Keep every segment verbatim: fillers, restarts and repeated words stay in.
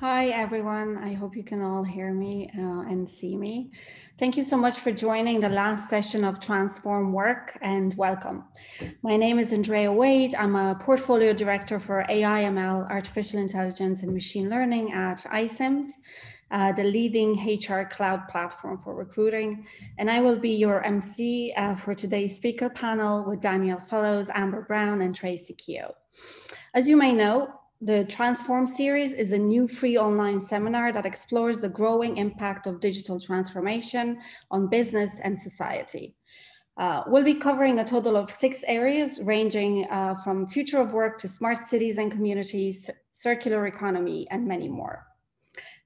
Hi, everyone. I hope you can all hear me uh, and see me. Thank you so much for joining the last session of Transform Work, and welcome. My name is Andreea Wade. I'm a portfolio director for A I M L, artificial intelligence and machine learning at iCIMS, uh, the leading H R cloud platform for recruiting. And I will be your M C uh, for today's speaker panel with Daniel Fellows, Amber Brown and Tracy Keogh. As you may know, the Transform series is a new free online seminar that explores the growing impact of digital transformation on business and society. Uh, we'll be covering a total of six areas ranging uh, from future of work to smart cities and communities, circular economy, and many more.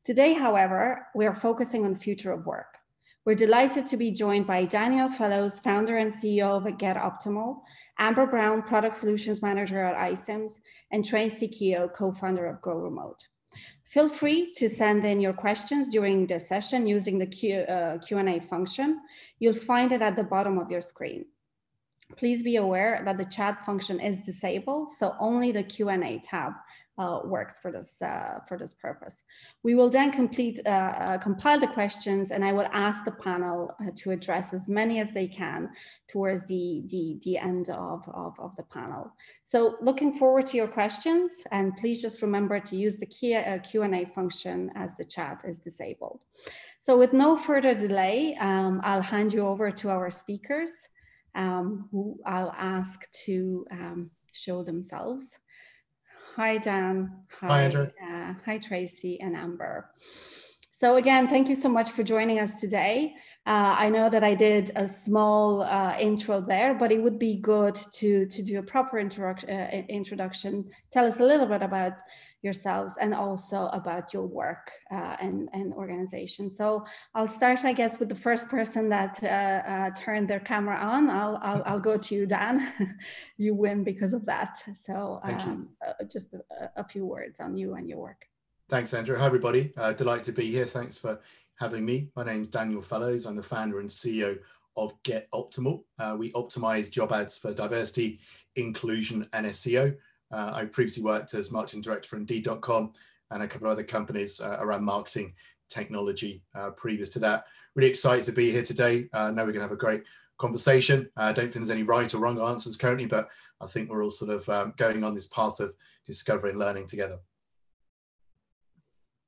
Today, however, we are focusing on future of work. We're delighted to be joined by Daniel Fellows, founder and C E O of Get Optimal, Amber Brown, product solutions manager at iCIMS, and Tracy Keogh, co-founder of Grow Remote. Feel free to send in your questions during the session using the Q, uh, Q and A function. You'll find it at the bottom of your screen. Please be aware that the chat function is disabled, so only the Q and A tab uh, works for this, uh, for this purpose. We will then complete, uh, uh, compile the questions, and I will ask the panel uh, to address as many as they can towards the, the, the end of, of, of the panel. So looking forward to your questions, and please just remember to use the Q and A function as the chat is disabled. So with no further delay, um, I'll hand you over to our speakers, Um, who I'll ask to um, show themselves. Hi, Dan. Hi, hi Andrew. Uh, hi, Tracy and Amber. So again, thank you so much for joining us today. Uh, I know that I did a small uh, intro there, but it would be good to, to do a proper introduction, uh, introduction. Tell us a little bit about yourselves and also about your work uh, and, and organization. So I'll start, I guess, with the first person that uh, uh, turned their camera on. I'll, I'll, I'll go to you, Dan. You win because of that. So um, uh, just a, a few words on you and your work. Thanks, Andrew. Hi, everybody. Uh, delighted to be here. Thanks for having me. My name's Daniel Fellows. I'm the founder and C E O of Get Optimal. Uh, we optimize job ads for diversity, inclusion, and S E O. Uh, I previously worked as marketing director for Indeed dot com and a couple of other companies uh, around marketing technology uh, previous to that. Really excited to be here today. I uh, know we're going to have a great conversation. I uh, don't think there's any right or wrong answers currently, but I think we're all sort of um, going on this path of discovery and learning together.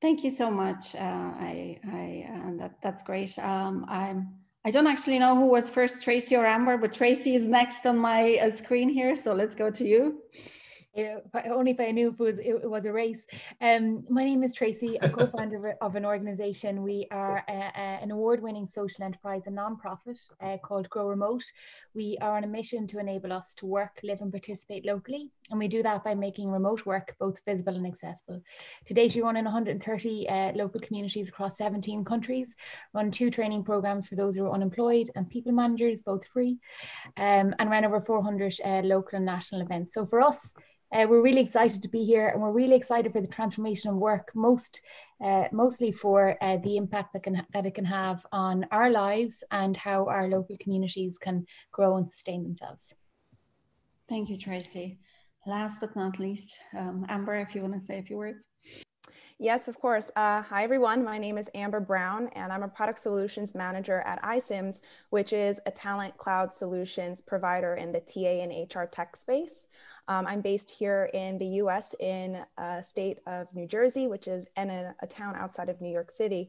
Thank you so much. Uh, I, I uh, that that's great. Um, I'm. I don't actually know who was first, Tracy or Amber, but Tracy is next on my uh, screen here. So let's go to you. Yeah, only if I knew if it was, it was a race. Um, my name is Tracy. I'm co-founder of an organization. We are a, a, an award-winning social enterprise and nonprofit uh, called Grow Remote. We are on a mission to enable us to work, live and participate locally. And we do that by making remote work both visible and accessible. To date, we run in one hundred thirty uh, local communities across seventeen countries, run two training programs for those who are unemployed and people managers, both free, um, and ran over four hundred uh, local and national events. So for us, Uh, we're really excited to be here, and we're really excited for the transformation of work, most uh, mostly for uh, the impact that can that it can have on our lives and how our local communities can grow and sustain themselves. Thank you, Tracy. Last but not least, um, Amber, if you want to say a few words. Yes, of course. Uh, hi, everyone. My name is Amber Brown, and I'm a product solutions manager at iCIMS, which is a talent cloud solutions provider in the T A and H R tech space. Um, I'm based here in the U S in a state of New Jersey, which is in a, a town outside of New York City.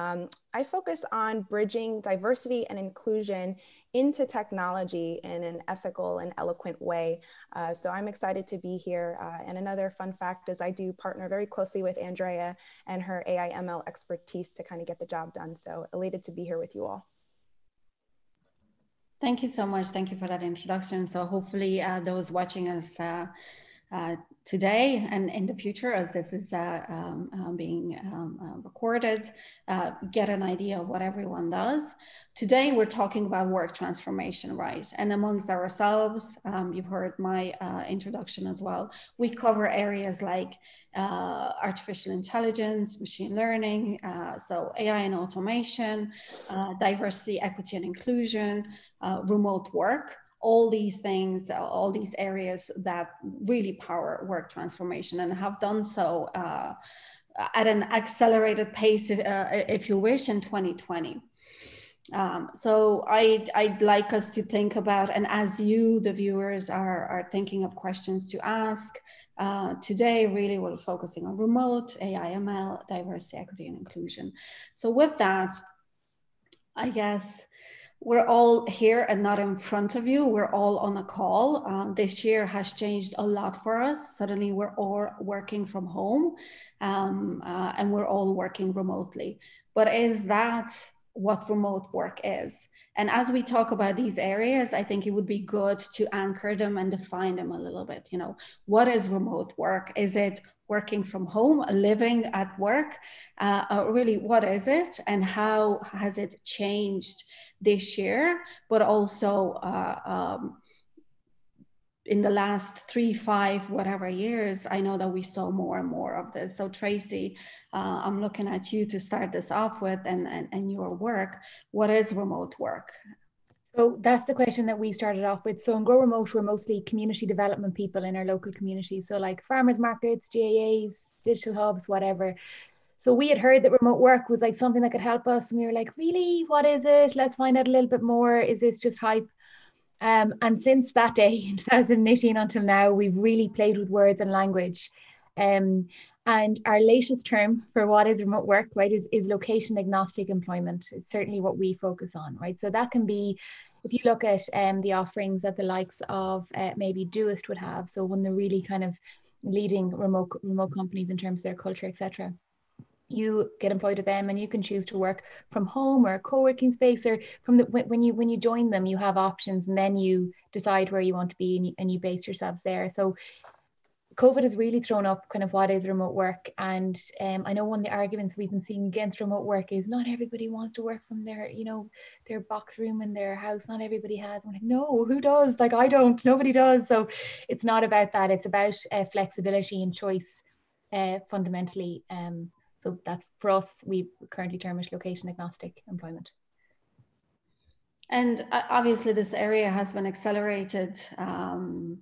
Um, I focus on bridging diversity and inclusion into technology in an ethical and eloquent way. Uh, so I'm excited to be here. Uh, and another fun fact is I do partner very closely with Andreea and her A I M L expertise to kind of get the job done. So elated to be here with you all. Thank you so much. Thank you for that introduction. So hopefully uh, those watching us uh, uh, today and in the future, as this is uh, um, uh, being um, uh, recorded, uh, get an idea of what everyone does. Today, we're talking about work transformation, right? And amongst ourselves, um, you've heard my uh, introduction as well. We cover areas like uh, artificial intelligence, machine learning, uh, so A I and automation, uh, diversity, equity, and inclusion, uh, remote work. All these things, all these areas that really power work transformation and have done so uh, at an accelerated pace, if, uh, if you wish, in twenty twenty. Um, so I'd, I'd like us to think about, and as you, the viewers, are, are thinking of questions to ask, uh, today really we're focusing on remote, A I M L, diversity, equity, and inclusion. So with that, I guess we're all here and not in front of you. We're all on a call. Um, this year has changed a lot for us. Suddenly we're all working from home, um, uh, and we're all working remotely. But is that what remote work is? And as we talk about these areas, I think it would be good to anchor them and define them a little bit. You know, what is remote work? Is it working from home, living at work? Uh, uh, really, what is it? And how has it changed this year, but also uh, um, in the last three, five, whatever years, I know that we saw more and more of this. So Tracy, uh, I'm looking at you to start this off with, and, and, and your work. What is remote work? So that's the question that we started off with. So in Grow Remote, we're mostly community development people in our local community. So like farmers markets, G A As, digital hubs, whatever. So we had heard that remote work was like something that could help us. And we were like, really, what is it? Let's find out a little bit more. Is this just hype? Um, and since that day in two thousand eighteen until now, we've really played with words and language. Um, and our latest term for what is remote work, right, is, is location agnostic employment. It's certainly what we focus on, right? So that can be, if you look at um, the offerings that the likes of uh, maybe Doist would have, so one of the really kind of leading remote, remote companies in terms of their culture, et cetera. You get employed with them and you can choose to work from home or a co-working space, or from the, when you when you join them, you have options, and then you decide where you want to be, and you, and you base yourselves there. So COVID has really thrown up kind of what is remote work. And um, I know one of the arguments we've been seeing against remote work is not everybody wants to work from their, you know, their box room in their house. Not everybody has. I'm like, no, who does? Like, I don't, nobody does. So it's not about that. It's about uh, flexibility and choice uh, fundamentally. Um, So that's, for us, we currently term it location agnostic employment. And obviously this area has been accelerated um,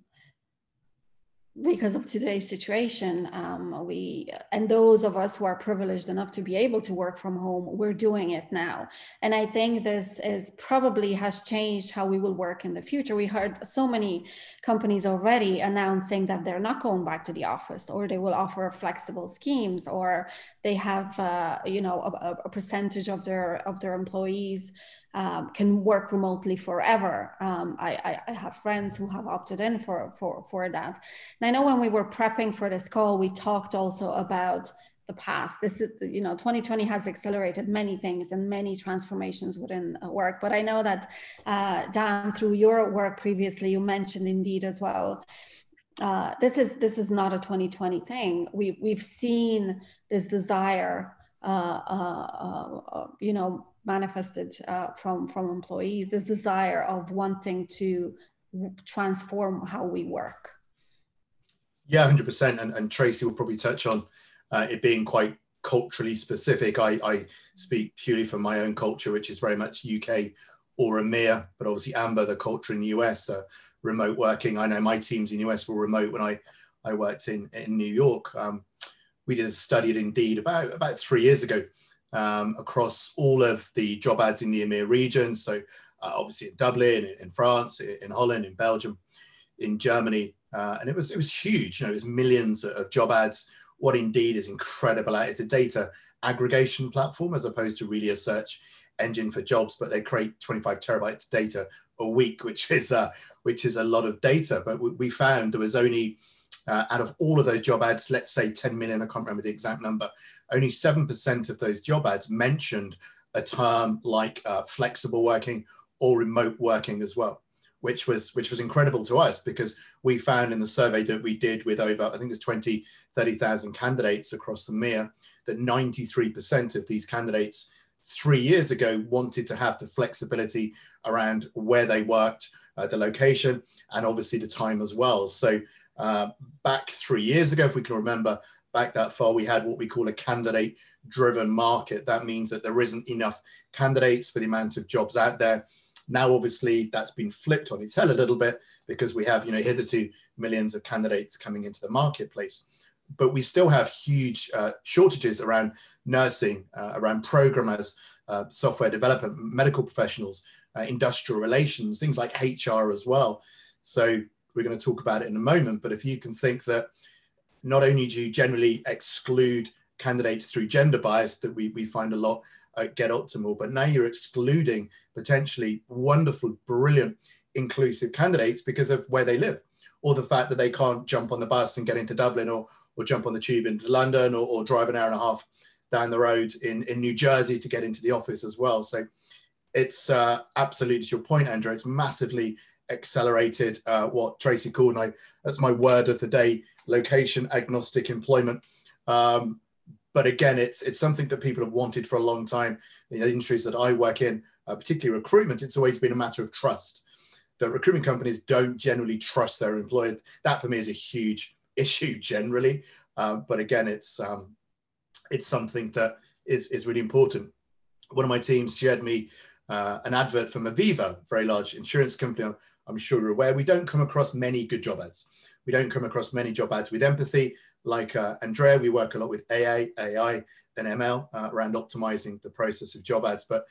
because of today's situation. Um, we, and those of us who are privileged enough to be able to work from home, we're doing it now. And I think this is probably has changed how we will work in the future. We heard so many companies already announcing that they're not going back to the office, or they will offer flexible schemes, or they have, uh, you know, a, a percentage of their of their employees Um, can work remotely forever. Um, I, I, I have friends who have opted in for, for, for that. And I know when we were prepping for this call, we talked also about the past. This is, you know, twenty twenty has accelerated many things and many transformations within work. But I know that, uh, Dan, through your work previously, you mentioned Indeed as well. Uh, this is this is not a twenty twenty thing. We, we've seen this desire, uh, uh, uh, you know, manifested uh, from, from employees, this desire of wanting to transform how we work. Yeah, one hundred percent. And, and Tracy will probably touch on uh, it being quite culturally specific. I, I speak purely from my own culture, which is very much U K or EMEA, but obviously Amber, the culture in the U S, uh, remote working. I know my teams in the U S were remote when I, I worked in, in New York. Um, we did a study at Indeed about, about three years ago. Um, across all of the job ads in the EMEA region. So uh, obviously in Dublin, in, in France, in, in Holland, in Belgium, in Germany. Uh, and it was, it was huge, you know, it was millions of job ads. What Indeed is incredible at, it's a data aggregation platform as opposed to really a search engine for jobs, but they create twenty-five terabytes of data a week, which is, uh, which is a lot of data. But we, we found there was only, Uh, out of all of those job ads, let's say ten million, I can't remember the exact number, only seven percent of those job ads mentioned a term like uh, flexible working or remote working as well, which was which was incredible to us, because we found in the survey that we did with over, I think it was twenty, thirty thousand candidates across the EMEA, that ninety-three percent of these candidates three years ago wanted to have the flexibility around where they worked, uh, the location, and obviously the time as well. So Uh, back three years ago, if we can remember back that far, we had what we call a candidate-driven market. That means that there isn't enough candidates for the amount of jobs out there. Now, obviously, that's been flipped on its head a little bit, because we have, you know, hitherto millions of candidates coming into the marketplace. but we still have huge uh, shortages around nursing, uh, around programmers, uh, software development, medical professionals, uh, industrial relations, things like H R as well. So we're going to talk about it in a moment, but if you can think that not only do you generally exclude candidates through gender bias that we, we find a lot at Get Optimal, but now you're excluding potentially wonderful, brilliant, inclusive candidates because of where they live, or the fact that they can't jump on the bus and get into Dublin, or or jump on the tube into London, or, or drive an hour and a half down the road in, in New Jersey to get into the office as well. So it's uh, absolutely to your point, Andrew, it's massively accelerated uh, what Tracy called, and I, that's my word of the day, location agnostic employment. Um, but again, it's it's something that people have wanted for a long time. In the industries that I work in, uh, particularly recruitment, it's always been a matter of trust. The recruitment companies don't generally trust their employers. That for me is a huge issue generally. Uh, but again, it's um, it's something that is, is really important. One of my teams shared me uh, an advert from Aviva, very large insurance company. I'm, I'm sure you're aware. We don't come across many good job ads. We don't come across many job ads with empathy. Like uh, Andreea, we work a lot with A I, A I, then M L uh, around optimizing the process of job ads. But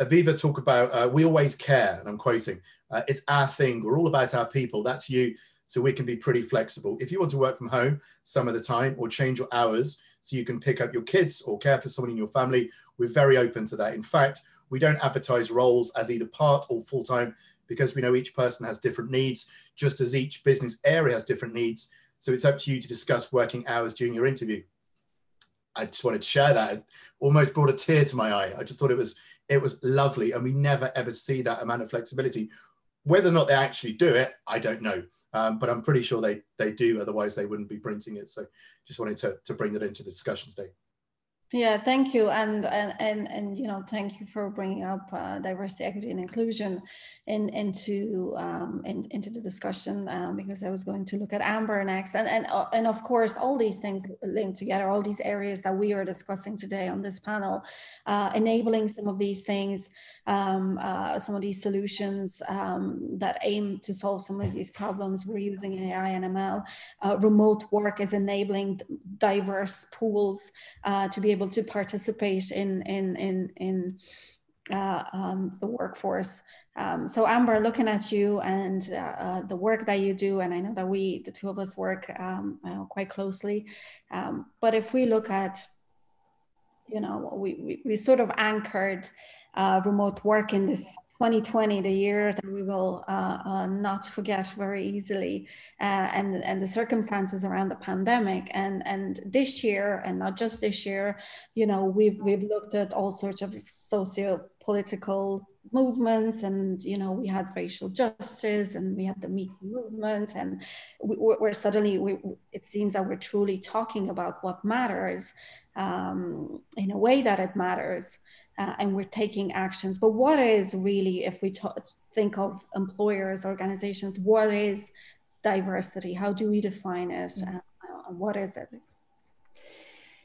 Aviva talk about, uh, we always care, and I'm quoting, uh, it's our thing. We're all about our people. That's you. So we can be pretty flexible. If you want to work from home some of the time or change your hours so you can pick up your kids or care for someone in your family, we're very open to that. In fact, we don't advertise roles as either part or full-time because we know each person has different needs, just as each business area has different needs. So it's up to you to discuss working hours during your interview. I just wanted to share that. It almost brought a tear to my eye. I just thought it was it was lovely. And we never, ever see that amount of flexibility. Whether or not they actually do it, I don't know. Um, but I'm pretty sure they, they do. Otherwise, they wouldn't be printing it. So just wanted to, to bring that into the discussion today. Yeah, thank you. And, and, and, and you know, thank you for bringing up uh, diversity, equity, and inclusion in, into, um, in, into the discussion, um, because I was going to look at Amber next. And, and, uh, and of course, all these things linked together, all these areas that we are discussing today on this panel, uh, enabling some of these things, um, uh, some of these solutions um, that aim to solve some of these problems. We're using A I and M L. Uh, remote work is enabling diverse pools uh, to be able to participate in in in in uh, um, the workforce. Um, so Amber, looking at you and uh, uh, the work that you do, and I know that we, the two of us, work um, uh, quite closely. Um, but if we look at, you know, we we, we sort of anchored uh, remote work in this twenty twenty, the year that we will uh, uh, not forget very easily, uh, and, and the circumstances around the pandemic. And, and this year, and not just this year, you know, we've, we've looked at all sorts of socio-political movements, and, you know, we had racial justice, and we had the Me Too movement, and we, we're suddenly, we, it seems that we're truly talking about what matters um, in a way that it matters. Uh, and we're taking actions. But what is really, if we ta- think of employers, organizations, what is diversity? How do we define it? Uh, what is it?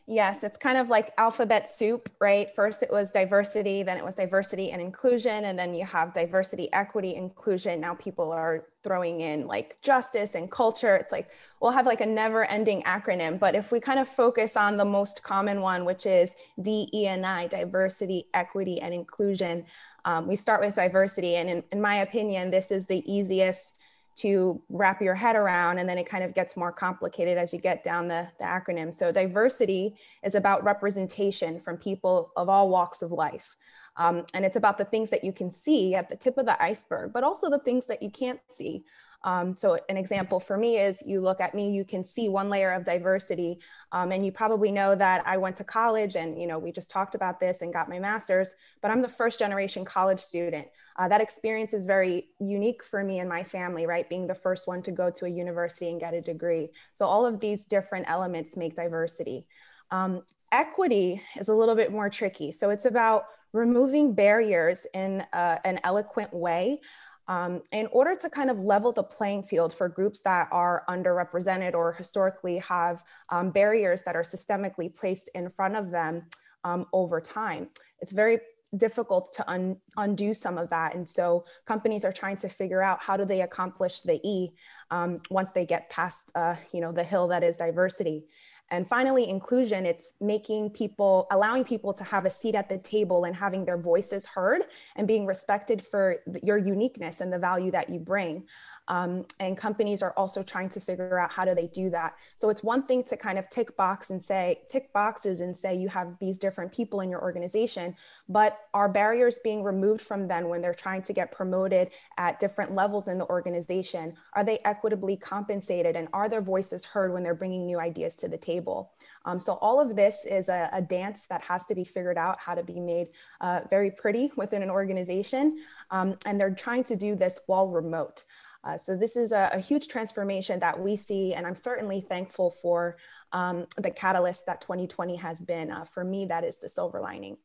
Yes, it's kind of like alphabet soup, right? First it was diversity, then it was diversity and inclusion, and then you have diversity, equity, inclusion. Now people are throwing in like justice and culture. It's like, we'll have like a never ending acronym. But if we kind of focus on the most common one, which is D E and I, diversity, equity, and inclusion, um, we start with diversity. And in, in my opinion, this is the easiest to wrap your head around, and then it kind of gets more complicated as you get down the, the acronym. So diversity is about representation from people of all walks of life. Um, and it's about the things that you can see at the tip of the iceberg, but also the things that you can't see. Um, so an example for me is, you look at me, you can see one layer of diversity. Um, and you probably know that I went to college, and, you know, we just talked about this, and got my master's, but I'm the first generation college student. Uh, that experience is very unique for me and my family, right? Being the first one to go to a university and get a degree. So all of these different elements make diversity. Um, equity is a little bit more tricky. So it's about removing barriers in uh, an eloquent way. Um, in order to kind of level the playing field for groups that are underrepresented or historically have um, barriers that are systemically placed in front of them um, over time. It's very difficult to un- undo some of that. And so companies are trying to figure out how do they accomplish the E um, once they get past uh, you know, the hill that is diversity. And finally, inclusion, it's making people, allowing people to have a seat at the table and having their voices heard and being respected for your uniqueness and the value that you bring. Um, and companies are also trying to figure out how do they do that. So it's one thing to kind of tick box and say, tick boxes and say you have these different people in your organization, but are barriers being removed from them when they're trying to get promoted at different levels in the organization? Are they equitably compensated, and are their voices heard when they're bringing new ideas to the table? Um, so all of this is a, a dance that has to be figured out how to be made uh, very pretty within an organization. Um, and they're trying to do this while remote. Uh, so this is a, a huge transformation that we see, and I'm certainly thankful for um, the catalyst that twenty twenty has been. Uh, for me, that is the silver lining.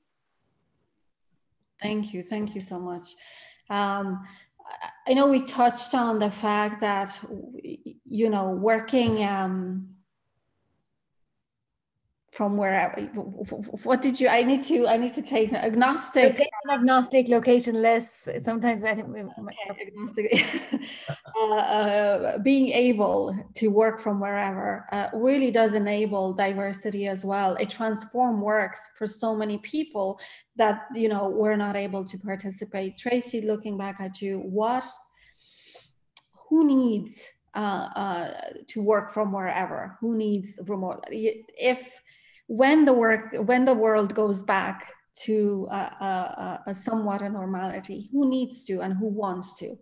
Thank you. Thank you so much. Um, I know we touched on the fact that, you know, working um, from wherever, what did you, I need to, I need to take agnostic. Location, agnostic, locationless, sometimes I think we might. Okay, agnostic. uh, uh, being able to work from wherever uh, really does enable diversity as well. It transforms works for so many people that, you know, we're not able to participate. Tracy, looking back at you, what, who needs uh, uh, to work from wherever? Who needs remote? If, When the work, when the world goes back to uh, uh, uh, somewhat a normality, who needs to and who wants to?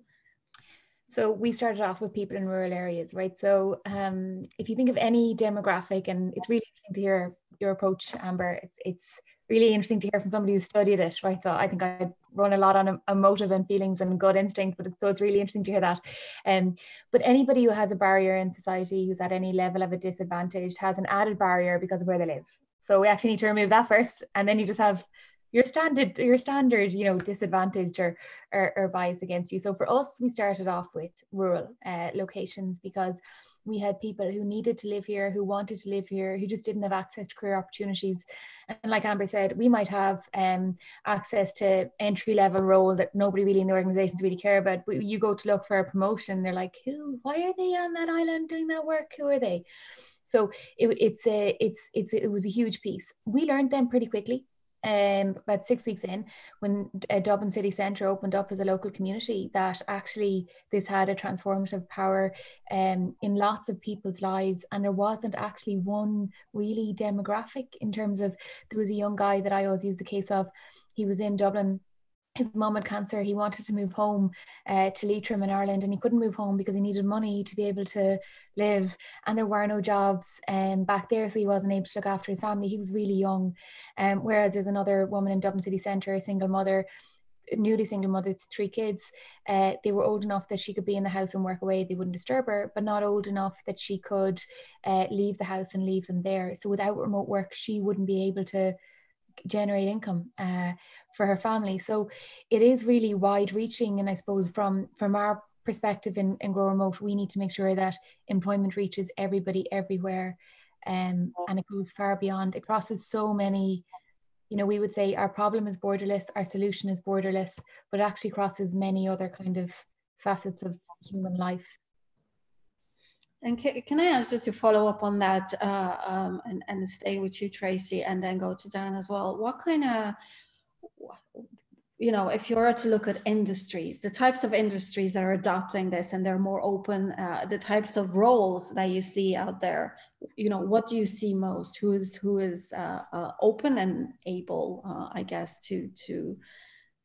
So we started off with people in rural areas, right? So um, if you think of any demographic, and it's really interesting to hear your approach, Amber. It's it's really interesting to hear from somebody who studied it, right? So I think I run a lot on emotive and feelings and gut instinct, but it's, so it's really interesting to hear that. Um, but anybody who has a barrier in society, who's at any level of a disadvantage, has an added barrier because of where they live. So we actually need to remove that first, and then you just have your standard, your standard, you know, disadvantage or, or, or bias against you. So for us, we started off with rural uh, locations because we had people who needed to live here, who wanted to live here, who just didn't have access to career opportunities. And like Amber said, we might have um, access to entry-level roles that nobody really in the organizations really care about. But you go to look for a promotion, they're like, who? Why are they on that island doing that work? Who are they? So it, it's a, it's, it's, it was a huge piece. We learned them pretty quickly. Um, about six weeks in, when uh, Dublin City Centre opened up as a local community, that actually this had a transformative power um, in lots of people's lives. And there wasn't actually one really demographic in terms of, there was a young guy that I always use the case of, he was in Dublin, his mum had cancer, he wanted to move home uh, to Leitrim in Ireland, and he couldn't move home because he needed money to be able to live, and there were no jobs um, back there, so he wasn't able to look after his family. He was really young, um, whereas there's another woman in Dublin City Centre, a single mother, newly single mother to three kids. Uh, they were old enough that she could be in the house and work away, they wouldn't disturb her, but not old enough that she could uh, leave the house and leave them there. So without remote work, she wouldn't be able to generate income uh, for her family. So it is really wide reaching. And I suppose from, from our perspective in, in Grow Remote, we need to make sure that employment reaches everybody everywhere. Um, and it goes far beyond, it crosses so many, you know, we would say our problem is borderless, our solution is borderless, but it actually crosses many other kind of facets of human life. And can I ask just to follow up on that uh, um, and, and stay with you, Tracy, and then go to Dan as well. What kind of, you know, if you were to look at industries, the types of industries that are adopting this and they're more open, uh, the types of roles that you see out there, you know, what do you see most? Who is who is uh, uh, open and able, uh, I guess, to to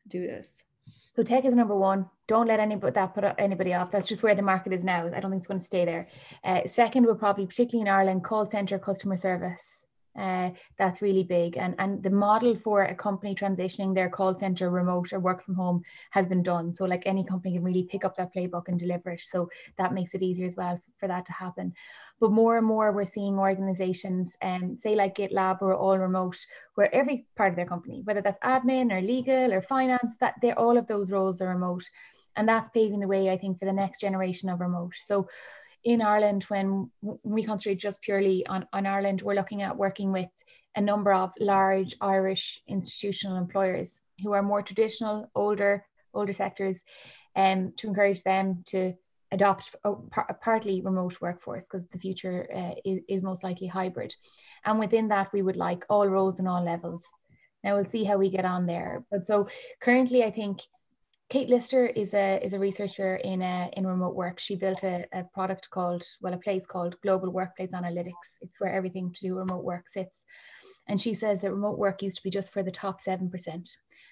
do this? So tech is number one. Don't let anybody that put anybody off. That's just where the market is now. I don't think it's going to stay there. Uh, second, we're probably, particularly in Ireland, call center customer service. Uh, that's really big. And, and the model for a company transitioning their call center remote or work from home has been done. So like any company can really pick up that playbook and deliver it. So that makes it easier as well for that to happen. But more and more, we're seeing organizations, um, say like GitLab or all remote, where every part of their company, whether that's admin or legal or finance, that they're all of those roles are remote. And that's paving the way, I think, for the next generation of remote. So in Ireland, when we concentrate just purely on, on Ireland, we're looking at working with a number of large Irish institutional employers who are more traditional, older, older sectors, um, to encourage them to adopt a, par- a partly remote workforce, because the future uh, is, is most likely hybrid. And within that, we would like all roles and all levels. Now we'll see how we get on there. But so currently, I think Kate Lister is a is a researcher in a, in remote work. She built a, a product called, well, a place called Global Workplace Analytics. It's where everything to do remote work sits. And she says that remote work used to be just for the top seven percent.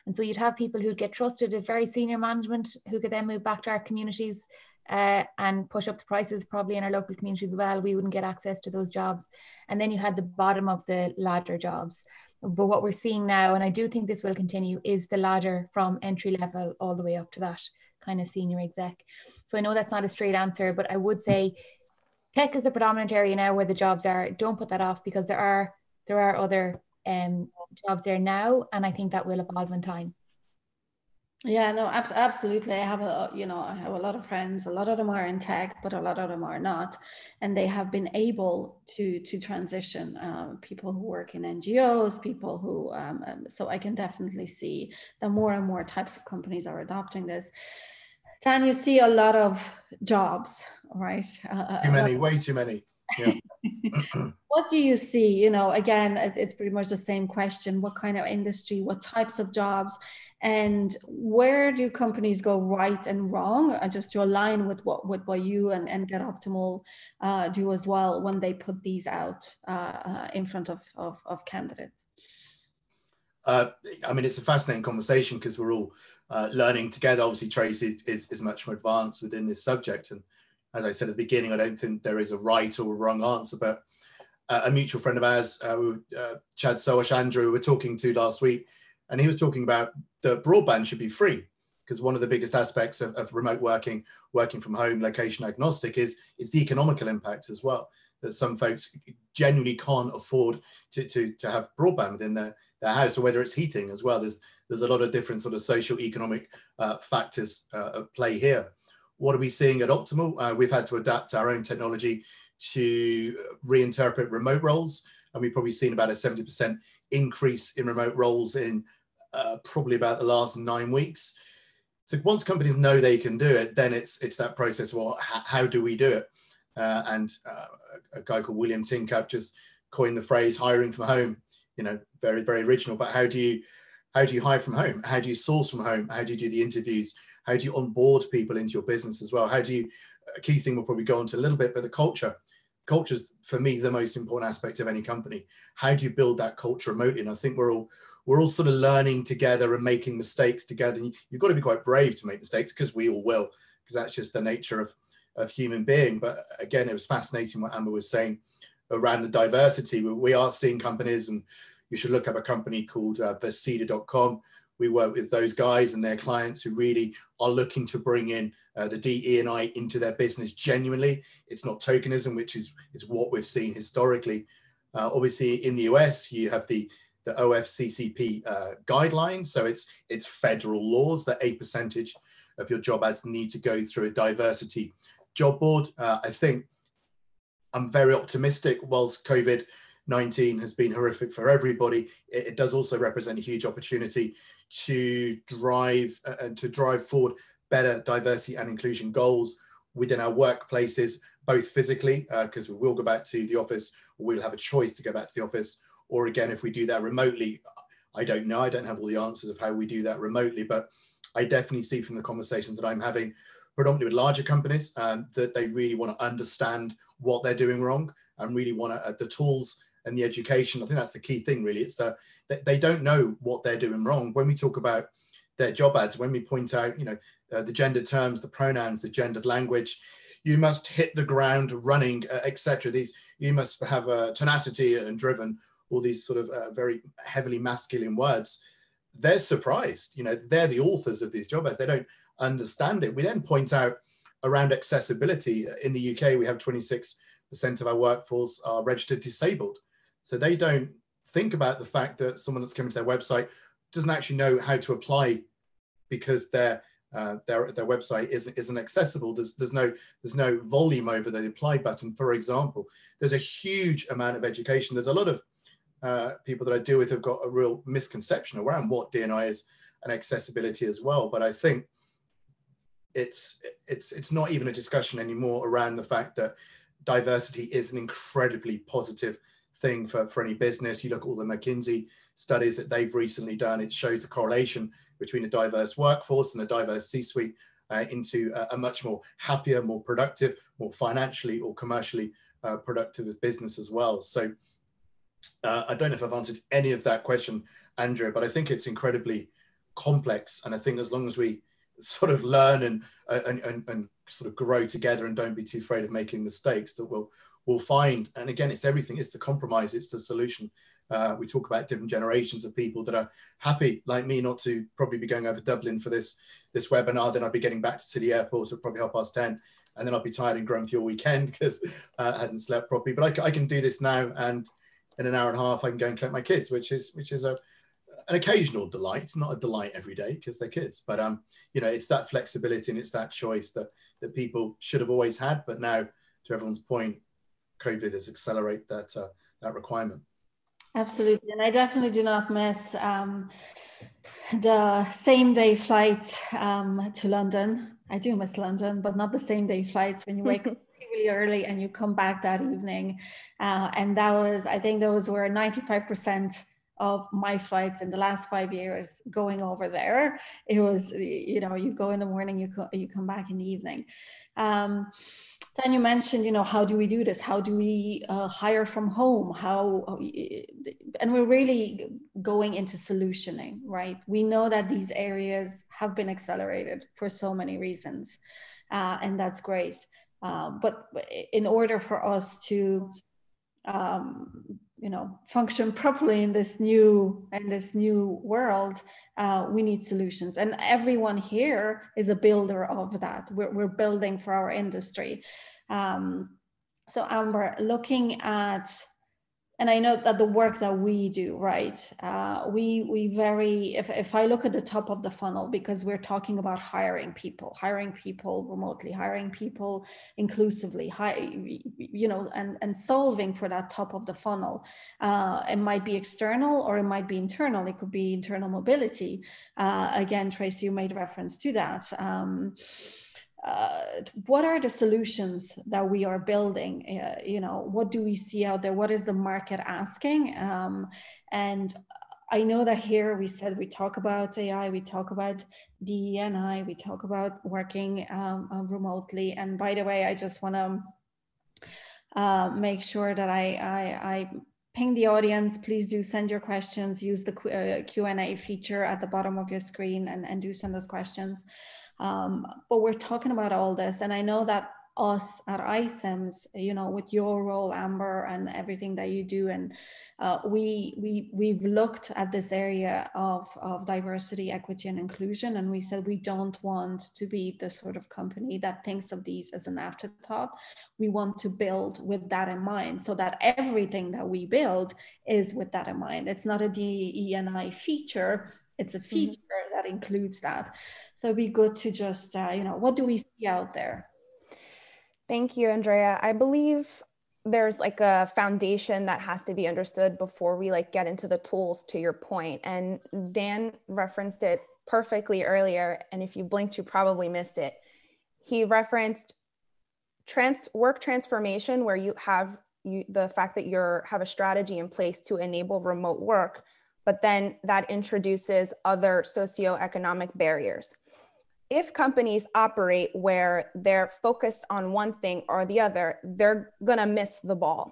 And so you'd have people who'd get trusted at very senior management, who could then move back to our communities uh, and push up the prices probably in our local communities as well. We wouldn't get access to those jobs. And then you had the bottom of the ladder jobs. But what we're seeing now, and I do think this will continue, is the ladder from entry level all the way up to that kind of senior exec. So I know that's not a straight answer, but I would say tech is the predominant area now where the jobs are. Don't put that off, because there are there are other um, jobs there now, and I think that will evolve in time. Yeah, no, ab- absolutely. I have a, you know, I have a lot of friends. A lot of them are in tech, but a lot of them are not, and they have been able to to transition. Um, people who work in N G Os, people who, um, um, so I can definitely see that more and more types of companies are adopting this. Dan, you see a lot of jobs, right? Uh, too many, way too many. Yeah. What do you see? You know, again, it's pretty much the same question. What kind of industry, what types of jobs, and where do companies go right and wrong, uh, just to align with what with what you and, and Get Optimal uh, do as well when they put these out uh, uh, in front of, of, of candidates? Uh, I mean, it's a fascinating conversation because we're all uh, learning together. Obviously, Tracy is, is much more advanced within this subject, and as I said at the beginning, I don't think there is a right or wrong answer, but uh, a mutual friend of ours, uh, we were, uh, Chad Soash, Andrew, we were talking to last week, and he was talking about the broadband should be free, because one of the biggest aspects of, of remote working, working from home, location agnostic, is it's the economical impact as well, that some folks genuinely can't afford to, to, to have broadband within their, their house, or whether it's heating as well. There's, there's a lot of different sort of social economic uh, factors uh, at play here. What are we seeing at Optimal? Uh, we've had to adapt our own technology to reinterpret remote roles. And we've probably seen about a seventy percent increase in remote roles in uh, probably about the last nine weeks. So once companies know they can do it, then it's it's that process, well, h- how do we do it? Uh, and uh, a guy called William Tinkup just coined the phrase hiring from home, you know, very, very original. But how do you how do you hire from home? How do you source from home? How do you do the interviews? How do you onboard people into your business as well? How do you, a key thing we'll probably go on to a little bit, but the culture. Culture is, for me, the most important aspect of any company. How do you build that culture remotely? And I think we're all we're all sort of learning together and making mistakes together. And you've got to be quite brave to make mistakes, because we all will, because that's just the nature of, of human being. But again, it was fascinating what Amber was saying around the diversity. We are seeing companies, and you should look up a company called uh, Vercida dot com. We work with those guys and their clients who really are looking to bring in uh, the D E and I into their business genuinely. It's not tokenism, which is, is what we've seen historically. Uh, obviously, in the U S, you have the, the O F C C P uh, guidelines. So it's it's federal laws that a percentage of your job ads need to go through a diversity job board. Uh, I think I'm very optimistic whilst COVID nineteen has been horrific for everybody. It, it does also represent a huge opportunity to drive and uh, to drive forward better diversity and inclusion goals within our workplaces, both physically, because uh, we will go back to the office, or we'll have a choice to go back to the office. Or again, if we do that remotely, I don't know. I don't have all the answers of how we do that remotely, but I definitely see from the conversations that I'm having, predominantly with larger companies, um, that they really want to understand what they're doing wrong and really want to, uh, the tools and the education. I think that's the key thing, really. It's that they don't know what they're doing wrong. When we talk about their job ads, when we point out, you know, uh, the gendered terms, the pronouns, the gendered language, you must hit the ground running, uh, et cetera. These, you must have uh, tenacity and driven, all these sort of uh, very heavily masculine words. They're surprised, you know, they're the authors of these job ads. They don't understand it. We then point out around accessibility. In the U K, we have twenty-six percent of our workforce are registered disabled. So they don't think about the fact that someone that's coming to their website doesn't actually know how to apply, because their uh, their their website isn't isn't accessible. There's there's no there's no volume over the apply button, for example. There's a huge amount of education. There's a lot of uh, people that I deal with have got a real misconception around what D and I is, and accessibility as well. But I think it's it's it's not even a discussion anymore around the fact that diversity is an incredibly positive thing for, for any business. You look at all the McKinsey studies that they've recently done, it shows the correlation between a diverse workforce and a diverse C-suite uh, into a, a much more happier, more productive, more financially or commercially uh, productive business as well. So uh, I don't know if I've answered any of that question, Andrew, but I think it's incredibly complex. And I think as long as we sort of learn and, and, and, and sort of grow together and don't be too afraid of making mistakes, that we'll we'll find, and again, it's everything, it's the compromise, it's the solution. Uh, we talk about different generations of people that are happy, like me, not to probably be going over Dublin for this this webinar, then I'll be getting back to the airport at probably half past ten, and then I'll be tired and grumpy all weekend because uh, I hadn't slept properly. But I, I can do this now, and in an hour and a half, I can go and collect my kids, which is which is a an occasional delight. It's not a delight every day because they're kids, but um, you know, it's that flexibility and it's that choice that that people should have always had, but now, to everyone's point, COVID has accelerated that uh, that requirement. Absolutely, and I definitely do not miss um, the same day flights um, to London. I do miss London, but not the same day flights when you wake up really early and you come back that evening. Uh, and that was, I think those were ninety-five percent of my flights in the last five years going over there. It was, you know, you go in the morning, you, co- you come back in the evening. Um, Then you mentioned, you know, how do we do this? How do we uh, hire from home? How, and we're really going into solutioning, right? We know that these areas have been accelerated for so many reasons, uh, and that's great. Uh, but in order for us to, um, you know, function properly in this new in this new world, uh, we need solutions. And everyone here is a builder of that. We're, we're building for our industry. Um, so Amber, looking at, and I know that the work that we do, right? Uh, we we very, if, if I look at the top of the funnel, because we're talking about hiring people, hiring people remotely, hiring people inclusively, hi, you know, and, and solving for that top of the funnel. Uh, it might be external or it might be internal. It could be internal mobility. Uh, again, Tracy, you made reference to that. Um, Uh, what are the solutions that we are building? Uh, you know, what do we see out there? What is the market asking? Um, and I know that here we said we talk about A I, we talk about D E I, we talk about working um, remotely. And by the way, I just want to uh, make sure that I, I, I ping the audience. Please do send your questions. Use the uh, Q and A feature at the bottom of your screen and, and do send us questions. Um, but we're talking about all this, and I know that us at iCIMS, you know, with your role, Amber, and everything that you do, and uh, we we we've looked at this area of of diversity, equity, and inclusion, and we said we don't want to be the sort of company that thinks of these as an afterthought. We want to build with that in mind, so that everything that we build is with that in mind. It's not a D E I feature. It's a feature mm-hmm. that includes that. So it'd be good to just, uh, you know, what do we see out there? Thank you, Andreea. I believe there's like a foundation that has to be understood before we like get into the tools, to your point. And Dan referenced it perfectly earlier. And if you blinked, you probably missed it. He referenced trans- work transformation, where you have you, the fact that you're have a strategy in place to enable remote work, but then that introduces other socioeconomic barriers. If companies operate where they're focused on one thing or the other, they're gonna miss the ball.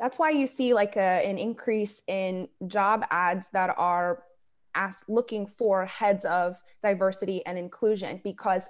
That's why you see like a, an increase in job ads that are ask, looking for heads of diversity and inclusion, because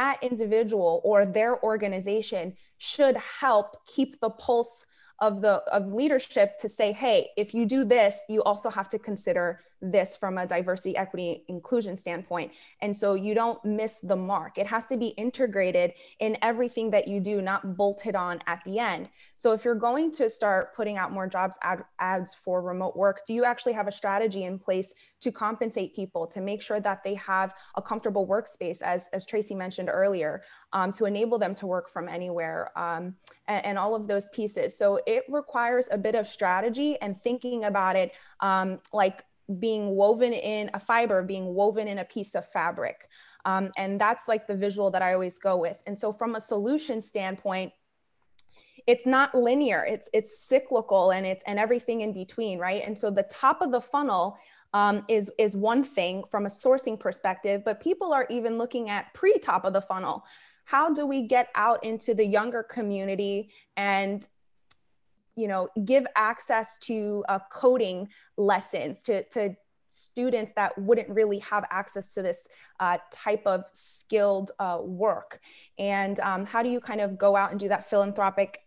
that individual or their organization should help keep the pulse of the of leadership to say, hey, if you do this, you also have to consider this from a diversity, equity, inclusion standpoint. And so you don't miss the mark. It has to be integrated in everything that you do, not bolted on at the end. So if you're going to start putting out more jobs ad, ads for remote work, do you actually have a strategy in place to compensate people, to make sure that they have a comfortable workspace, as, as Tracy mentioned earlier, um, to enable them to work from anywhere, um, and, and all of those pieces. So it requires a bit of strategy and thinking about it um, like being woven in a fiber, being woven in a piece of fabric. Um, and that's like the visual that I always go with. And so from a solution standpoint, it's not linear, it's it's cyclical, and it's and everything in between, right? And so the top of the funnel um, is, is one thing from a sourcing perspective, but people are even looking at pre-top of the funnel. How do we get out into the younger community and you know, give access to uh, coding lessons to, to students that wouldn't really have access to this uh, type of skilled uh, work? And um, how do you kind of go out and do that philanthropic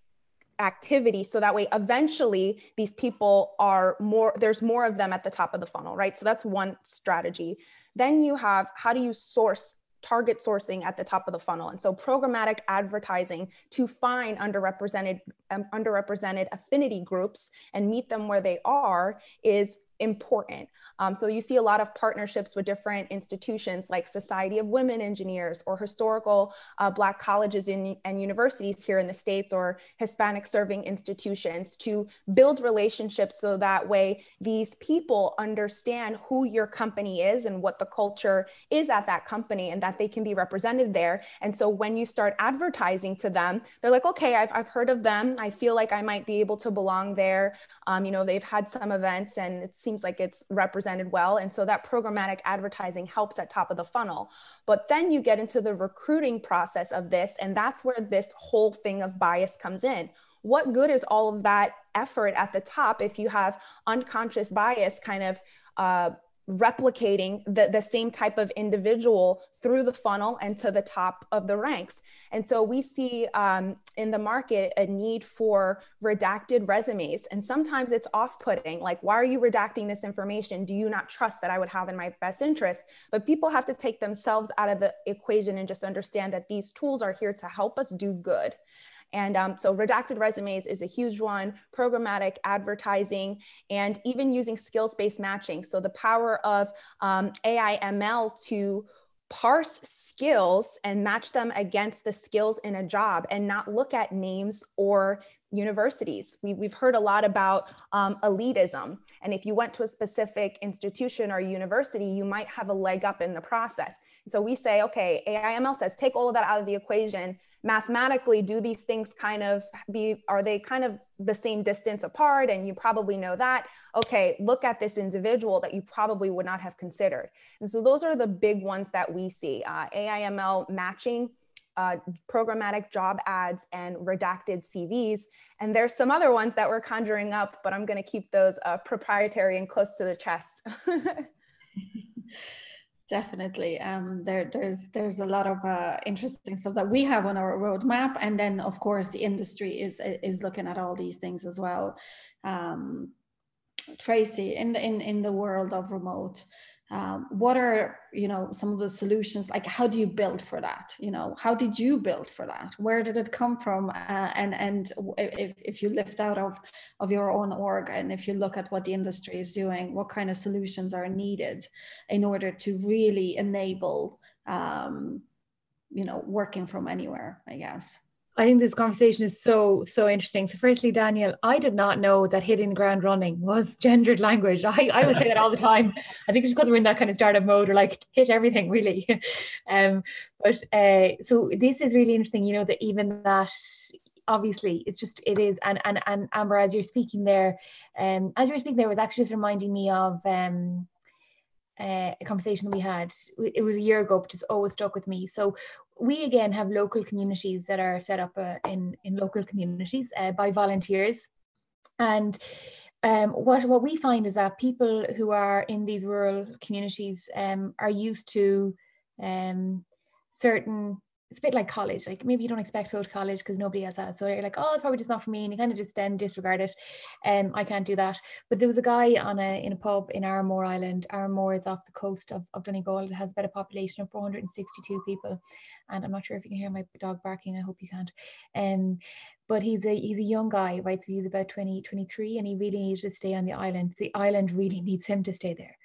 activity so that way eventually these people are more, there's more of them at the top of the funnel, right? So that's one strategy. Then you have, how do you source target sourcing at the top of the funnel? And so programmatic advertising to find underrepresented um, underrepresented affinity groups and meet them where they are is important. Um, so you see a lot of partnerships with different institutions like Society of Women Engineers or historical uh, Black colleges in, and universities here in the States, or Hispanic serving institutions, to build relationships so that way these people understand who your company is and what the culture is at that company, and that they can be represented there. And so when you start advertising to them, they're like, okay, I've, I've heard of them. I feel like I might be able to belong there. Um, you know, they've had some events and it seems like it's represented well. And so that programmatic advertising helps at top of the funnel. But then you get into the recruiting process of this, and that's where this whole thing of bias comes in. What good is all of that effort at the top if you have unconscious bias kind of uh, replicating the, the same type of individual through the funnel and to the top of the ranks? And so we see um, in the market a need for redacted resumes. And sometimes it's off-putting, like, why are you redacting this information? Do you not trust that I would have in my best interest? But people have to take themselves out of the equation and just understand that these tools are here to help us do good. And um, so redacted resumes is a huge one, programmatic advertising, and even using skills-based matching. So the power of um, A I M L to parse skills and match them against the skills in a job, and not look at names or universities. We, we've heard a lot about um, elitism. And if you went to a specific institution or university, you might have a leg up in the process. And so we say, okay, A I M L says, take all of that out of the equation. Mathematically, do these things kind of be, are they kind of the same distance apart? And you probably know that. Okay, look at this individual that you probably would not have considered. And so those are the big ones that we see. Uh, A I M L matching, uh, programmatic job ads, and redacted C Vs. And there's some other ones that we're conjuring up, but I'm gonna keep those uh, proprietary and close to the chest. Definitely. Um, there, there's there's a lot of uh, interesting stuff that we have on our roadmap, and then of course the industry is is looking at all these things as well. Um, Tracy, in the in in the world of remote, um, what are you know some of the solutions? Like, how do you build for that? You know, how did you build for that? Where did it come from? Uh, and and if if you lift out of of your own org, and if you look at what the industry is doing, what kind of solutions are needed in order to really enable um, you know working from anywhere? I guess. I think this conversation is so, so interesting. So firstly, Daniel, I did not know that hitting the ground running was gendered language. I, I would say that all the time. I think it's because we're in that kind of startup mode, or like hit everything really. um, but uh, so this is really interesting, you know, that even that, obviously it's just, it is. And, and, and Amber, as you're speaking there, um, as you were speaking there, was actually just reminding me of, um, Uh, a conversation we had. It was a year ago, but just always stuck with me. So we again have local communities that are set up uh, in in local communities uh, by volunteers, and um, what what we find is that people who are in these rural communities um, are used to um, certain. It's a bit like college. Like, maybe you don't expect to go to college because nobody else has. So you're like, oh, it's probably just not for me. And you kind of just then disregard it. Um, I can't do that. But there was a guy on a in a pub in Árainn Mhór Island. Árainn Mhór is off the coast of, of Donegal. It has about a population of four hundred sixty-two people. And I'm not sure if you can hear my dog barking. I hope you can't. Um, but he's a he's a young guy, right? So he's about twenty, twenty-three, and he really needs to stay on the island. The island really needs him to stay there.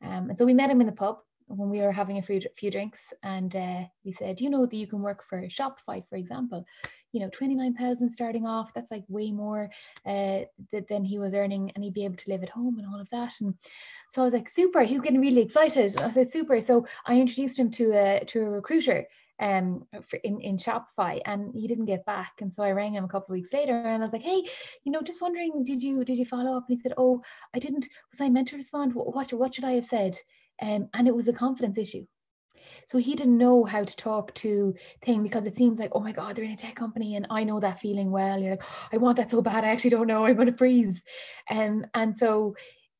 Um, and so we met him in the pub. when we were having a few, few drinks, and uh, he said, you know, that you can work for Shopify, for example, you know, twenty-nine thousand starting off, that's like way more uh, than he was earning, and he'd be able to live at home and all of that. And so I was like, super, he was getting really excited. I was like, super. So I introduced him to a, to a recruiter um for in in Shopify, and he didn't get back. And so I rang him a couple of weeks later, and I was like, hey, you know, just wondering, did you did you follow up? And he said, oh, I didn't, was I meant to respond? What what should I have said? Um, and it was a confidence issue. So he didn't know how to talk to thing, because it seems like, oh my God, they're in a tech company, and I know that feeling well. You're like, I want that so bad, I actually don't know, I'm going to freeze. Um, and so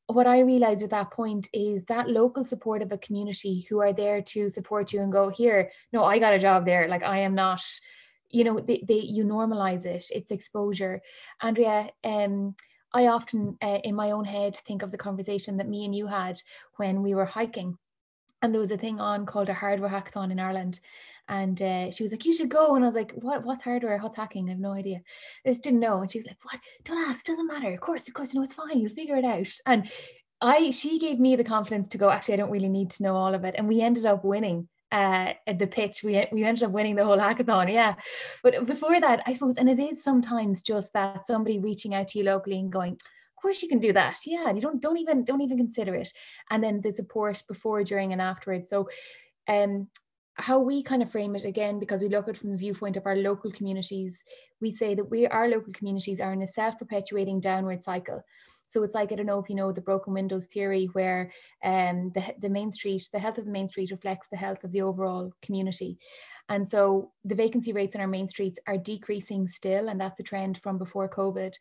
what I realized at that point is that local support of a community who are there to support you and go, here, no, I got a job there. Like, I am not, you know, they, they you normalize it. It's exposure. Andrea, um, I often uh, in my own head think of the conversation that me and you had when we were hiking, and there was a thing on called a hardware hackathon in Ireland. And uh, she was like, you should go. And I was like, what? What's hardware? What's hacking? I have no idea. I just didn't know. And she was like, what? Don't ask. Doesn't matter. Of course, of course, you know, it's fine. You'll figure it out. And I, she gave me the confidence to go, actually, I don't really need to know all of it. And we ended up winning uh, at the pitch. We, we ended up winning the whole hackathon. Yeah. But before that, I suppose, and it is sometimes just that somebody reaching out to you locally and going, of course you can do that. Yeah. You don't, don't even, don't even consider it. And then the support before, during, and afterwards. So, um, how we kind of frame it again, because we look at it from the viewpoint of our local communities, we say that we, our local communities are in a self-perpetuating downward cycle. So it's like, I don't know if you know the broken windows theory, where um, the, the main street, the health of the main street reflects the health of the overall community. And so the vacancy rates in our main streets are decreasing still, and that's a trend from before COVID.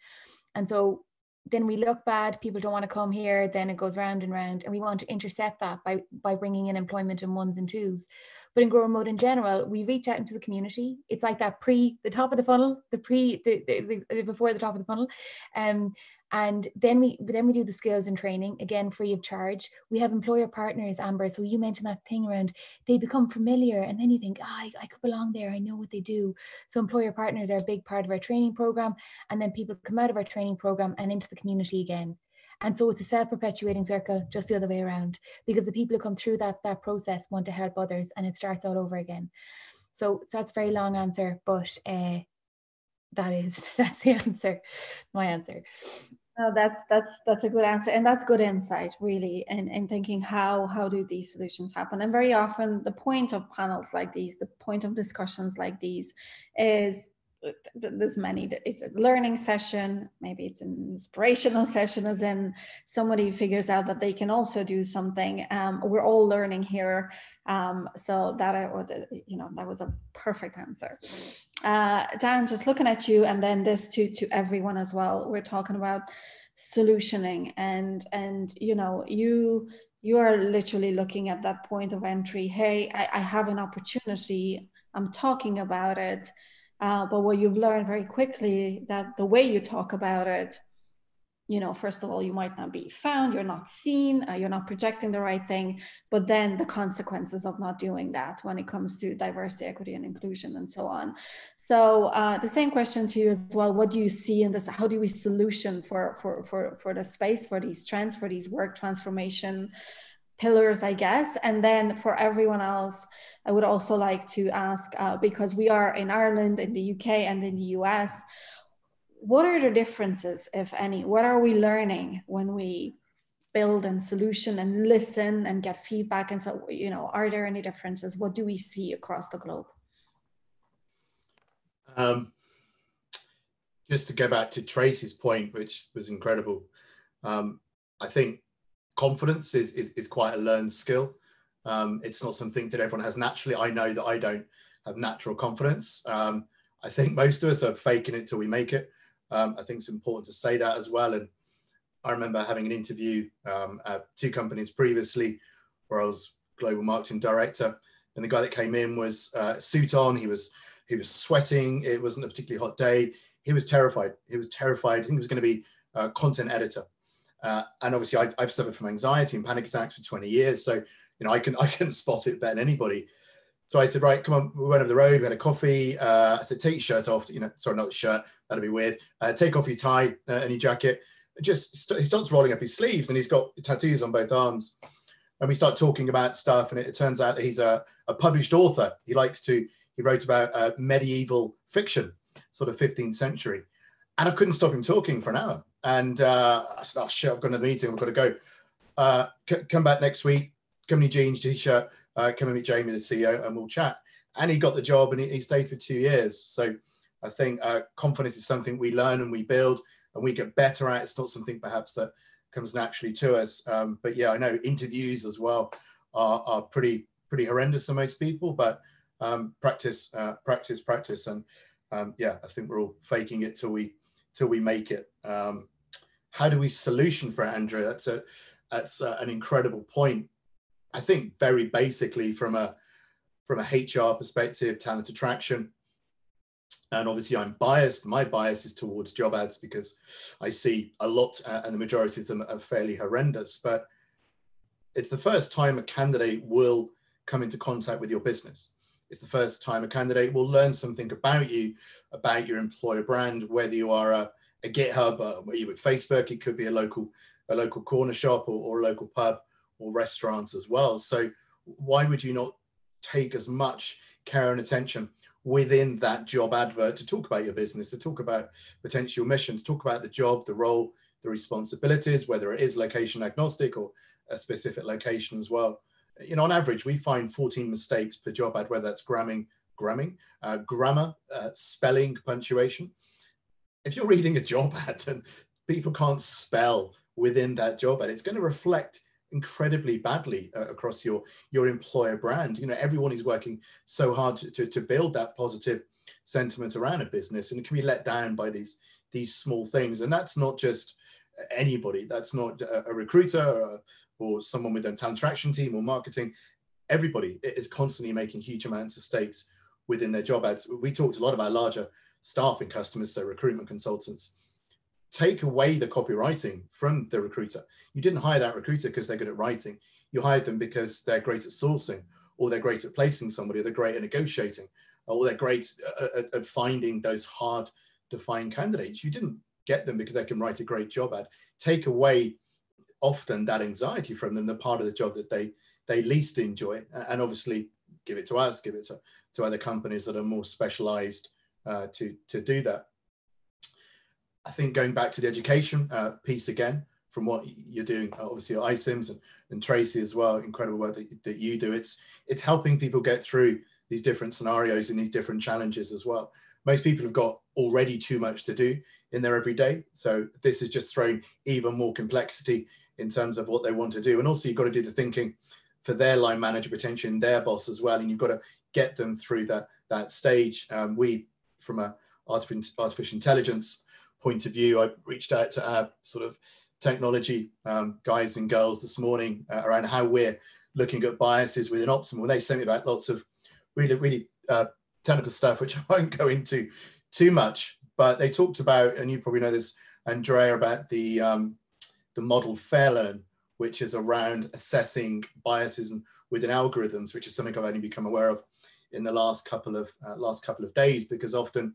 And so then we look bad, people don't want to come here, then it goes round and round, and we want to intercept that by, by bringing in employment in ones and twos. But in Grow Remote in general, we reach out into the community. It's like that pre, the top of the funnel, the pre, the, the, the before the top of the funnel. Um, and then we then we do the skills and training, again, free of charge. We have employer partners, Amber. So you mentioned that thing around, they become familiar, and then you think, ah, oh, I, I could belong there, I know what they do. So employer partners are a big part of our training program. And then people come out of our training program and into the community again. And so it's a self-perpetuating circle, just the other way around, because the people who come through that, that process want to help others, and it starts all over again. So, so that's a very long answer, but uh, that is, that's the answer, my answer. No, that's, that's, that's a good answer. And that's good insight, really, and, and thinking how, how do these solutions happen? And very often the point of panels like these, the point of discussions like these is, there's many, it's a learning session, maybe it's an inspirational session, as in somebody figures out that they can also do something. Um, we're all learning here. Um, so that, I would, you know, that was a perfect answer. Uh, Dan, just looking at you, and then this to, to everyone as well, we're talking about solutioning, and, and, you know, you, you are literally looking at that point of entry. Hey, I, I have an opportunity. I'm talking about it. Uh, but what you've learned very quickly, that the way you talk about it, you know, first of all, you might not be found, you're not seen, uh, you're not projecting the right thing, but then the consequences of not doing that when it comes to diversity, equity, and inclusion, and so on. So uh, the same question to you as well, what do you see in this, how do we solution for, for, for, for the space, for these trends, for these work transformation pillars, I guess. And then for everyone else, I would also like to ask, uh, because we are in Ireland, in the U K, and in the U S, what are the differences, if any? What are we learning when we build and solution and listen and get feedback? And so, you know, are there any differences? What do we see across the globe? Um, just to go back to Tracy's point, which was incredible. Um, I think confidence is, is, is quite a learned skill. Um, it's not something that everyone has naturally. I know that I don't have natural confidence. Um, I think most of us are faking it till we make it. Um, I think it's important to say that as well. And I remember having an interview um, at two companies previously where I was global marketing director, and the guy that came in was uh, suit on. He was, he was sweating. It wasn't a particularly hot day. He was terrified. He was terrified. I think he was going to be a content editor. Uh, and obviously I've, I've suffered from anxiety and panic attacks for twenty years. So, you know, I can, I can spot it better than anybody. So I said, right, come on, we went over the road, we had a coffee. Uh, I said, take your shirt off, you know, sorry, not the shirt, that'd be weird. Uh, take off your tie uh, and your jacket. Just, st he starts rolling up his sleeves, and he's got tattoos on both arms. and we start talking about stuff, and it, it turns out that he's a, a published author. He likes to, he wrote about uh, medieval fiction, sort of fifteenth century. And I couldn't stop him talking for an hour. And uh, I said, oh shit, I've got another meeting, I've got to go. Uh, c- come back next week, company jeans, t-shirt, uh, come and meet Jamie, the C E O, and we'll chat. And he got the job, and he, he stayed for two years. So I think uh, confidence is something we learn and we build and we get better at. It's not something perhaps that comes naturally to us. Um, but yeah, I know interviews as well are, are pretty pretty horrendous for most people, but um, practice, uh, practice, practice. And um, yeah, I think we're all faking it till we till we make it. Um, how do we solution for it, Andreea? That's a that's a, an incredible point. I think very basically from a from a H R perspective, talent attraction. And obviously I'm biased. My bias is towards job ads because I see a lot uh, and the majority of them are fairly horrendous, but it's the first time a candidate will come into contact with your business. It's the first time a candidate will learn something about you, about your employer brand, whether you are a, a GitHub, uh, whether you're with Facebook, it could be a local, a local corner shop or, or a local pub or restaurant as well. So why would you not take as much care and attention within that job advert to talk about your business, to talk about potential missions, talk about the job, the role, the responsibilities, whether it is location agnostic or a specific location as well. You know, on average, we find fourteen mistakes per job ad, whether that's gramming, gramming, uh, grammar, uh, spelling, punctuation. If you're reading a job ad and people can't spell within that job ad, it's going to reflect incredibly badly uh, across your your employer brand. You know, everyone is working so hard to, to, to build that positive sentiment around a business, and it can be let down by these these small things. And that's not just anybody. That's not a, a recruiter or, or someone with a talent attraction team or marketing. Everybody is constantly making huge amounts of mistakes within their job ads. We talked a lot about larger staffing customers, so recruitment consultants. Take away the copywriting from the recruiter. You didn't hire that recruiter because they're good at writing. You hired them because they're great at sourcing, or they're great at placing somebody, or they're great at negotiating, or they're great at, at finding those hard to find candidates. You didn't get them because they can write a great job ad. Take away often that anxiety from them, the part of the job that they, they least enjoy, and obviously give it to us, give it to, to other companies that are more specialized uh, to, to do that. I think going back to the education uh, piece again, from what you're doing, obviously at iCIMS and, and Tracy as well, incredible work that, that you do. It's it's helping people get through these different scenarios and these different challenges as well. Most people have got already too much to do in their everyday. So this is just throwing even more complexity in terms of what they want to do. And also you've got to do the thinking for their line manager, potentially their boss as well. And you've got to get them through that, that stage. Um, we, from a artificial intelligence point of view, I reached out to our sort of technology um, guys and girls this morning uh, around how we're looking at biases within Optimal. They sent me back lots of really, really uh, technical stuff, which I won't go into too much, but they talked about, and you probably know this, Andreea, about the, um, the model Fairlearn, which is around assessing biases within algorithms, which is something I've only become aware of in the last couple of, uh, last couple of days, because often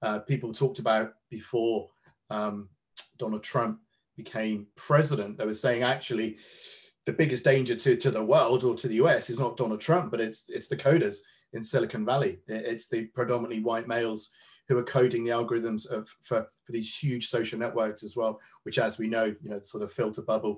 Uh, people talked about before um, Donald Trump became president. They were saying actually the biggest danger to, to the world or to the U S is not Donald Trump, but it's it's the coders in Silicon Valley. It's the predominantly white males who are coding the algorithms of for, for these huge social networks as well, which, as we know, you know, the sort of filter bubble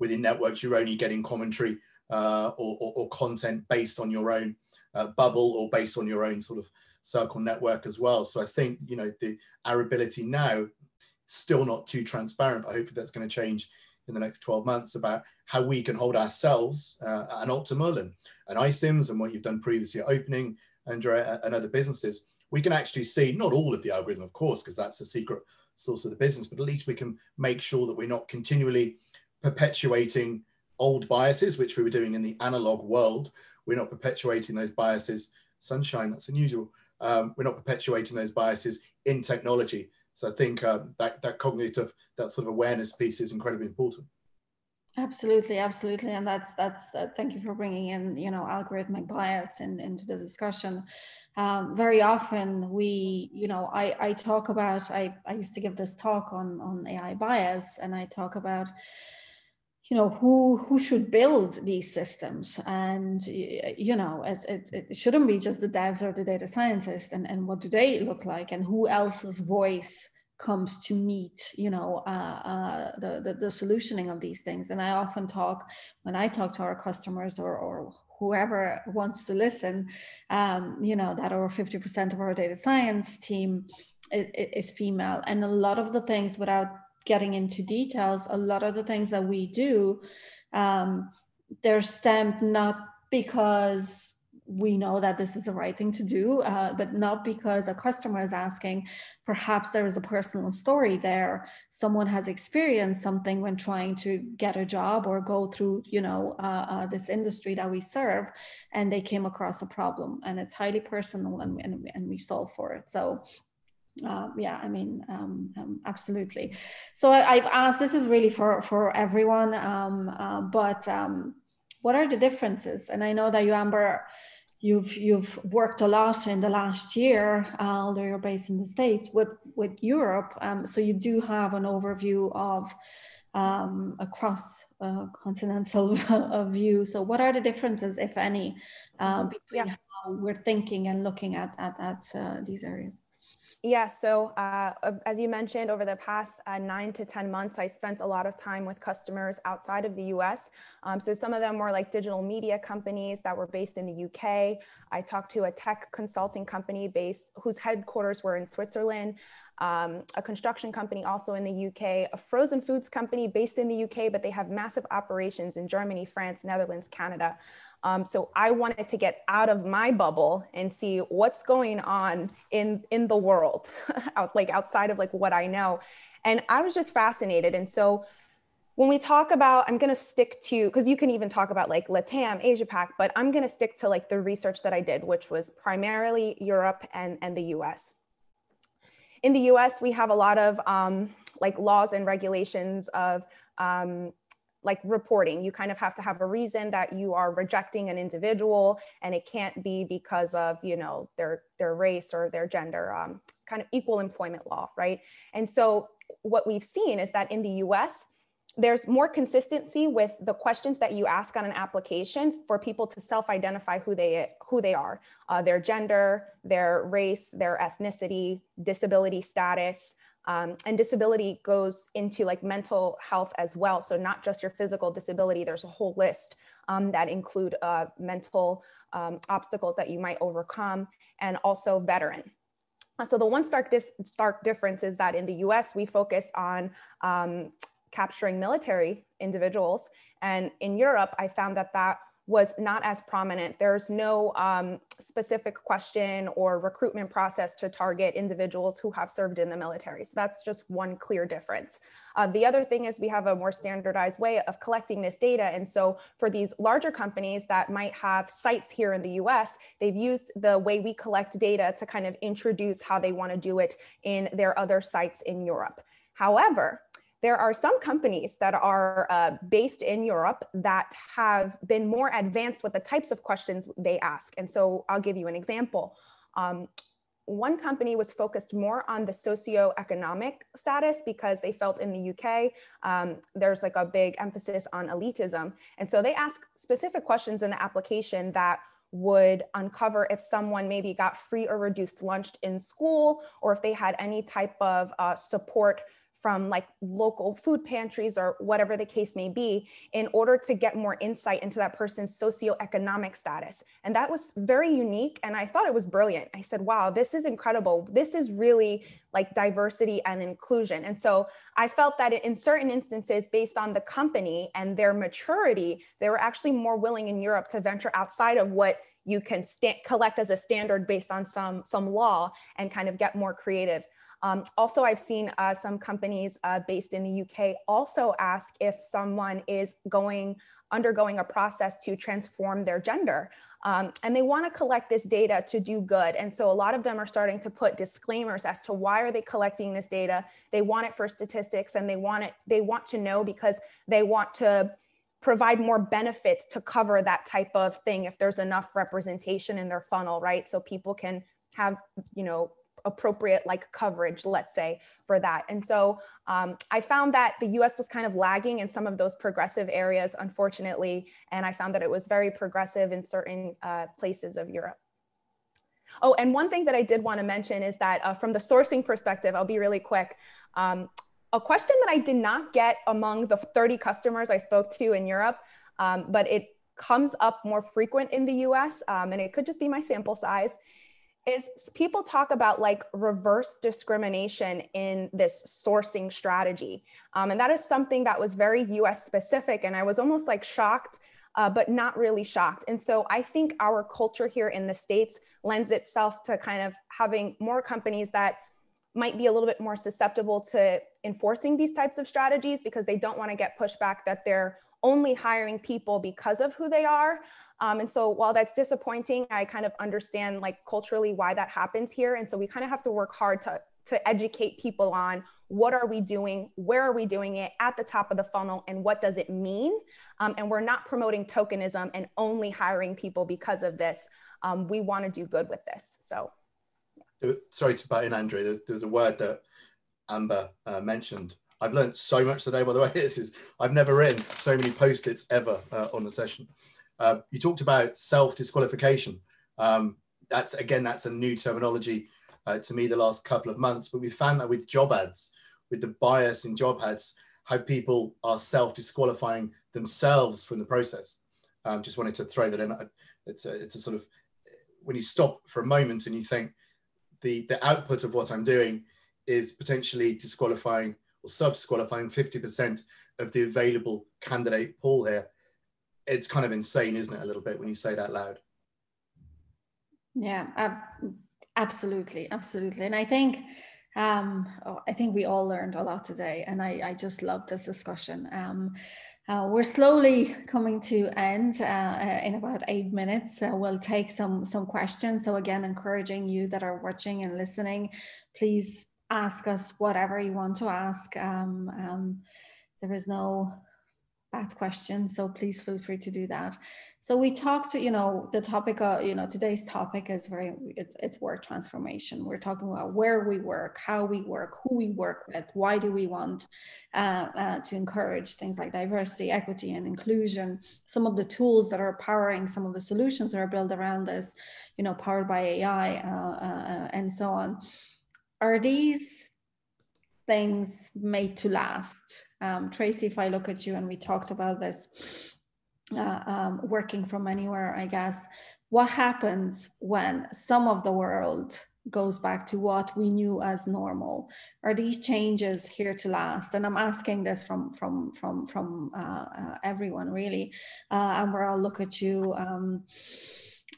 within networks, you're only getting commentary uh, or, or, or content based on your own uh, bubble or based on your own sort of circle network as well. So I think, you know, the, our ability now, still not too transparent, but hopefully that's going to change in the next twelve months about how we can hold ourselves uh, at an Optimal and an iCIMS and what you've done previously at Opening, Andreea, and other businesses. We can actually see not all of the algorithm, of course, because that's the secret source of the business, but at least we can make sure that we're not continually perpetuating old biases, which we were doing in the analog world. We're not perpetuating those biases. Sunshine, that's unusual. Um, we're not perpetuating those biases in technology. So I think uh, that, that cognitive, that sort of awareness piece is incredibly important. Absolutely, absolutely. And that's, that's uh, thank you for bringing in, you know, algorithmic bias in, into the discussion. Um, very often we, you know, I, I talk about, I, I used to give this talk on, on A I bias, and I talk about, you know, who who should build these systems. And, you know, it, it, it shouldn't be just the devs or the data scientists, and, and what do they look like, and who else's voice comes to meet, you know, uh, uh, the, the, the solutioning of these things. And I often talk, when I talk to our customers or, or whoever wants to listen, um, you know, that over fifty percent of our data science team is, is female. And a lot of the things, without getting into details, a lot of the things that we do, um, they're stamped not because we know that this is the right thing to do, uh, but not because a customer is asking. Perhaps there is a personal story there. Someone has experienced something when trying to get a job or go through, you know, uh, uh, this industry that we serve, and they came across a problem, and it's highly personal, and, and, and we solve for it. So Uh, yeah, I mean, um, um, absolutely. So I, I've asked, this is really for, for everyone, um, uh, but um, what are the differences? And I know that you, Amber, you've you've worked a lot in the last year, uh, although you're based in the States, with, with Europe. Um, so you do have an overview of um, a cross-continental uh, view. So what are the differences, if any, uh, between yeah. how we're thinking and looking at, at, at uh, these areas? Yeah, so uh, as you mentioned, over the past uh, nine to ten months, I spent a lot of time with customers outside of the U S. Um, so some of them were like digital media companies that were based in the U K. I talked to a tech consulting company based, whose headquarters were in Switzerland. Um, a construction company also in the U K, a frozen foods company based in the U K, but they have massive operations in Germany, France, Netherlands, Canada. Um, so I wanted to get out of my bubble and see what's going on in, in the world, out, like outside of like what I know. And I was just fascinated. And so when we talk about, I'm going to stick to, because you can even talk about like LATAM, Asia Pac, but I'm going to stick to like the research that I did, which was primarily Europe and, and the U S. In the U S, we have a lot of um, like laws and regulations of um, like reporting. You kind of have to have a reason that you are rejecting an individual, and it can't be because of, you know, their, their race or their gender, um, kind of equal employment law, right? And so what we've seen is that in the U S, there's more consistency with the questions that you ask on an application for people to self-identify who they who they are, uh, their gender, their race, their ethnicity, disability status, um, and disability goes into like mental health as well. So not just your physical disability. There's a whole list um, that include uh, mental um, obstacles that you might overcome, and also veteran. So the one stark dis stark difference is that in the U S we focus on Um, capturing military individuals. And in Europe, I found that that was not as prominent. There's no um, specific question or recruitment process to target individuals who have served in the military. So that's just one clear difference. Uh, the other thing is we have a more standardized way of collecting this data. And so for these larger companies that might have sites here in the U S, they've used the way we collect data to kind of introduce how they want to do it in their other sites in Europe. However, there are some companies that are uh, based in Europe that have been more advanced with the types of questions they ask. And so I'll give you an example. Um, one company was focused more on the socioeconomic status because they felt in the U K, um, there's like a big emphasis on elitism. And so they ask specific questions in the application that would uncover if someone maybe got free or reduced lunch in school, or if they had any type of uh, support from like local food pantries or whatever the case may be, in order to get more insight into that person's socioeconomic status. And that was very unique, and I thought it was brilliant. I said, wow, this is incredible. This is really like diversity and inclusion. And so I felt that in certain instances, based on the company and their maturity, they were actually more willing in Europe to venture outside of what you can collect as a standard based on some, some law, and kind of get more creative. Um, also, I've seen uh, some companies uh, based in the U K also ask if someone is going, undergoing a process to transform their gender. Um, and they want to collect this data to do good. And so a lot of them are starting to put disclaimers as to why are they collecting this data. They want it for statistics, and they want it, they want to know because they want to provide more benefits to cover that type of thing if there's enough representation in their funnel, right? So people can have, you know, appropriate like coverage, let's say, for that. And so um, I found that the U S was kind of lagging in some of those progressive areas, unfortunately. And I found that it was very progressive in certain uh, places of Europe. Oh, and one thing that I did want to mention is that uh, from the sourcing perspective, I'll be really quick. Um, a question that I did not get among the thirty customers I spoke to in Europe, um, but it comes up more frequent in the U S, um, and it could just be my sample size, is people talk about like reverse discrimination in this sourcing strategy. Um, and that is something that was very U S specific, and I was almost like shocked, uh, but not really shocked. And so I think our culture here in the States lends itself to kind of having more companies that might be a little bit more susceptible to enforcing these types of strategies because they don't want to get pushback that they're only hiring people because of who they are. Um, and so while that's disappointing, I kind of understand like culturally why that happens here. And so we kind of have to work hard to, to educate people on what are we doing, where are we doing it at the top of the funnel, and what does it mean? Um, and we're not promoting tokenism and only hiring people because of this. Um, we want to do good with this, so. Sorry to butt in, Andrew. There's, there's a word that Amber uh, mentioned. I've learned so much today, by the way. This is, I've never written so many post-its ever uh, on a session. Uh, you talked about self-disqualification. Um, that's, again, that's a new terminology uh, to me the last couple of months, but we found that with job ads, with the bias in job ads, how people are self-disqualifying themselves from the process. Um, just wanted to throw that in. It's a, it's a sort of, when you stop for a moment and you think, the, the output of what I'm doing is potentially disqualifying or self-disqualifying fifty percent of the available candidate pool here. It's kind of insane, isn't it, a little bit when you say that loud? Yeah, uh, absolutely, absolutely. And I think um, oh, I think we all learned a lot today, and I, I just loved this discussion. Um, Uh, we're slowly coming to end uh, in about eight minutes. Uh, we'll take some, some questions. So again, encouraging you that are watching and listening, please ask us whatever you want to ask. Um, um, there is no bad question, so please feel free to do that. So we talked to, you know, the topic of, you know, today's topic is very, it, it's work transformation. We're talking about where we work, how we work, who we work with, why do we want uh, uh, to encourage things like diversity, equity, and inclusion, some of the tools that are powering some of the solutions that are built around this, you know, powered by A I uh, uh, and so on. Are these things made to last? Um, Tracy, if I look at you, and we talked about this, uh, um, working from anywhere, I guess, what happens when some of the world goes back to what we knew as normal? Are these changes here to last? And I'm asking this from from from from uh, uh, everyone, really. Uh, Amber, I'll look at you. Um,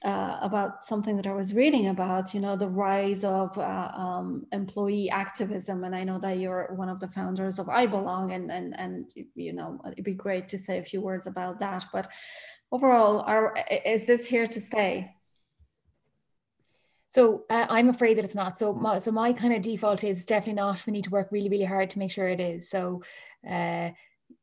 Uh, about something that I was reading about, you know, the rise of uh, um, employee activism. And I know that you're one of the founders of I Belong, and, and, and, you know, it'd be great to say a few words about that. But overall, are, is this here to stay? So uh, I'm afraid that it's not. So my, so my kind of default is definitely not. We need to work really, really hard to make sure it is. So, uh,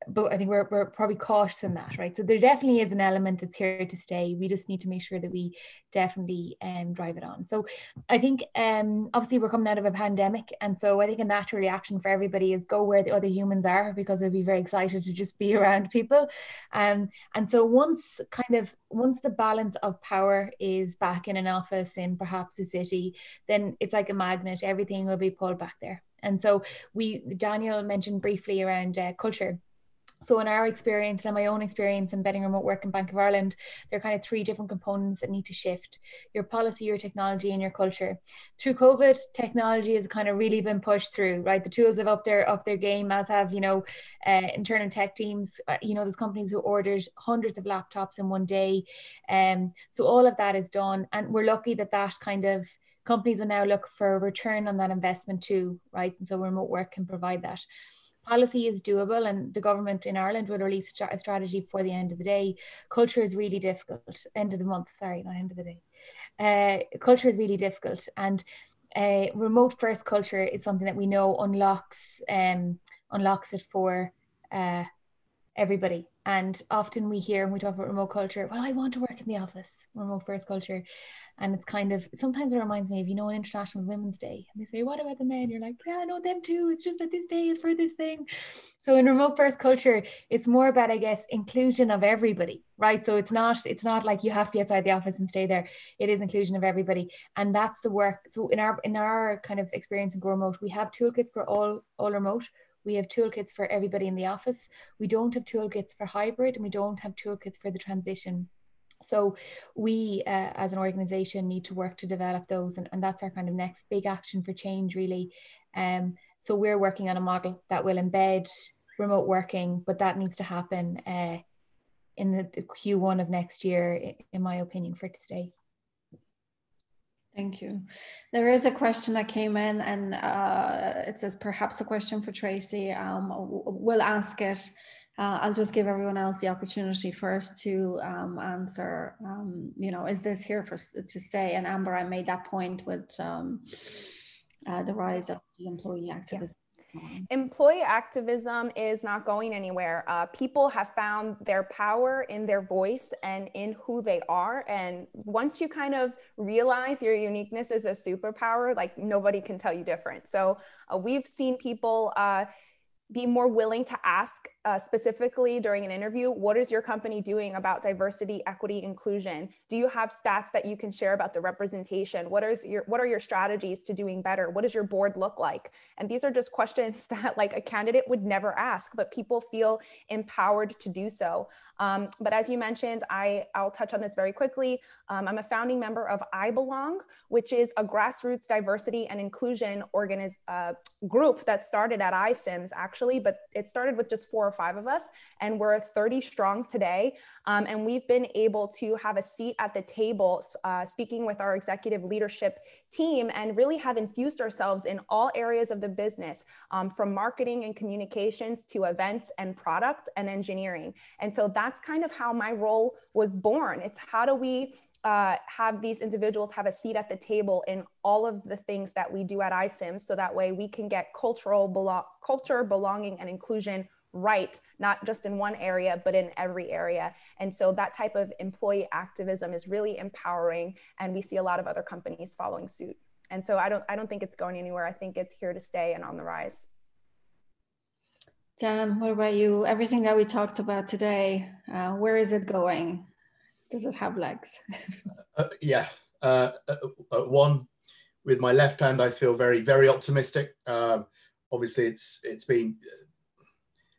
but I think we're, we're probably cautious in that, right? So there definitely is an element that's here to stay. We just need to make sure that we definitely um, drive it on. So I think um, obviously we're coming out of a pandemic. And so I think a natural reaction for everybody is go where the other humans are, because we'd be very excited to just be around people. Um, and so once kind of, once the balance of power is back in an office in perhaps a city, then it's like a magnet, everything will be pulled back there. And so we, Daniel mentioned briefly around uh, culture. So in our experience and my own experience embedding remote work in Bank of Ireland, there are kind of three different components that need to shift: your policy, your technology, and your culture. Through COVID, technology has kind of really been pushed through, right? The tools have upped their, upped their game, as have, you know, uh, internal tech teams, uh, you know, those companies who ordered hundreds of laptops in one day. Um, so all of that is done. And we're lucky that that kind of, companies will now look for a return on that investment too, right? And so remote work can provide that. Policy is doable, and the government in Ireland will release a strategy before the end of the day. Culture is really difficult, end of the month, sorry, not end of the day. Uh, culture is really difficult, and uh, remote first culture is something that we know unlocks, um, unlocks it for uh, everybody. And often we hear, when we talk about remote culture, well, I want to work in the office, remote first culture. And it's kind of, sometimes it reminds me of, you know, an International Women's Day. And they say, what about the men? You're like, yeah, I know them too. It's just that this day is for this thing. So in remote first culture, it's more about, I guess, inclusion of everybody, right? So it's not, it's not like you have to be outside the office and stay there. It is inclusion of everybody. And that's the work. So in our, in our kind of experience in Grow Remote, we have toolkits for all, all remote. We have toolkits for everybody in the office. We don't have toolkits for hybrid, and we don't have toolkits for the transition. So we, uh, as an organization, need to work to develop those. And, and that's our kind of next big action for change, really. Um, so we're working on a model that will embed remote working, but that needs to happen uh, in the, the Q one of next year, in my opinion, for today. Thank you. There is a question that came in, and uh, it says perhaps a question for Tracy. Um, we'll ask it. Uh, I'll just give everyone else the opportunity first to um, answer, um, you know, is this here for to stay? And Amber, I made that point with um, uh, the rise of the employee activism. Yeah. Employee activism is not going anywhere. Uh, people have found their power in their voice and in who they are. And once you kind of realize your uniqueness is a superpower, like nobody can tell you different. So uh, we've seen people uh, be more willing to ask uh, specifically during an interview, what is your company doing about diversity, equity, inclusion? Do you have stats that you can share about the representation? What is your, what are your strategies to doing better? What does your board look like? And these are just questions that like a candidate would never ask, but people feel empowered to do so. Um, but as you mentioned, I, I'll touch on this very quickly. Um, I'm a founding member of I Belong, which is a grassroots diversity and inclusion organiz- uh, group that started at iCIMS actually, but it started with just four or five of us, and we're thirty strong today. Um, and we've been able to have a seat at the table uh, speaking with our executive leadership team, and really have infused ourselves in all areas of the business, um, from marketing and communications to events and product and engineering. And so that's That's kind of how my role was born. It's how do we uh, have these individuals have a seat at the table in all of the things that we do at iCIMS, so that way we can get cultural belo- culture, belonging, and inclusion right, not just in one area, but in every area. And so that type of employee activism is really empowering, and we see a lot of other companies following suit. And so I don't, I don't think it's going anywhere. I think it's here to stay and on the rise. Dan, what about you? Everything that we talked about today, uh, where is it going? Does it have legs? uh, yeah. Uh, uh, uh, one, with my left hand, I feel very, very optimistic. Um, obviously, it's it's been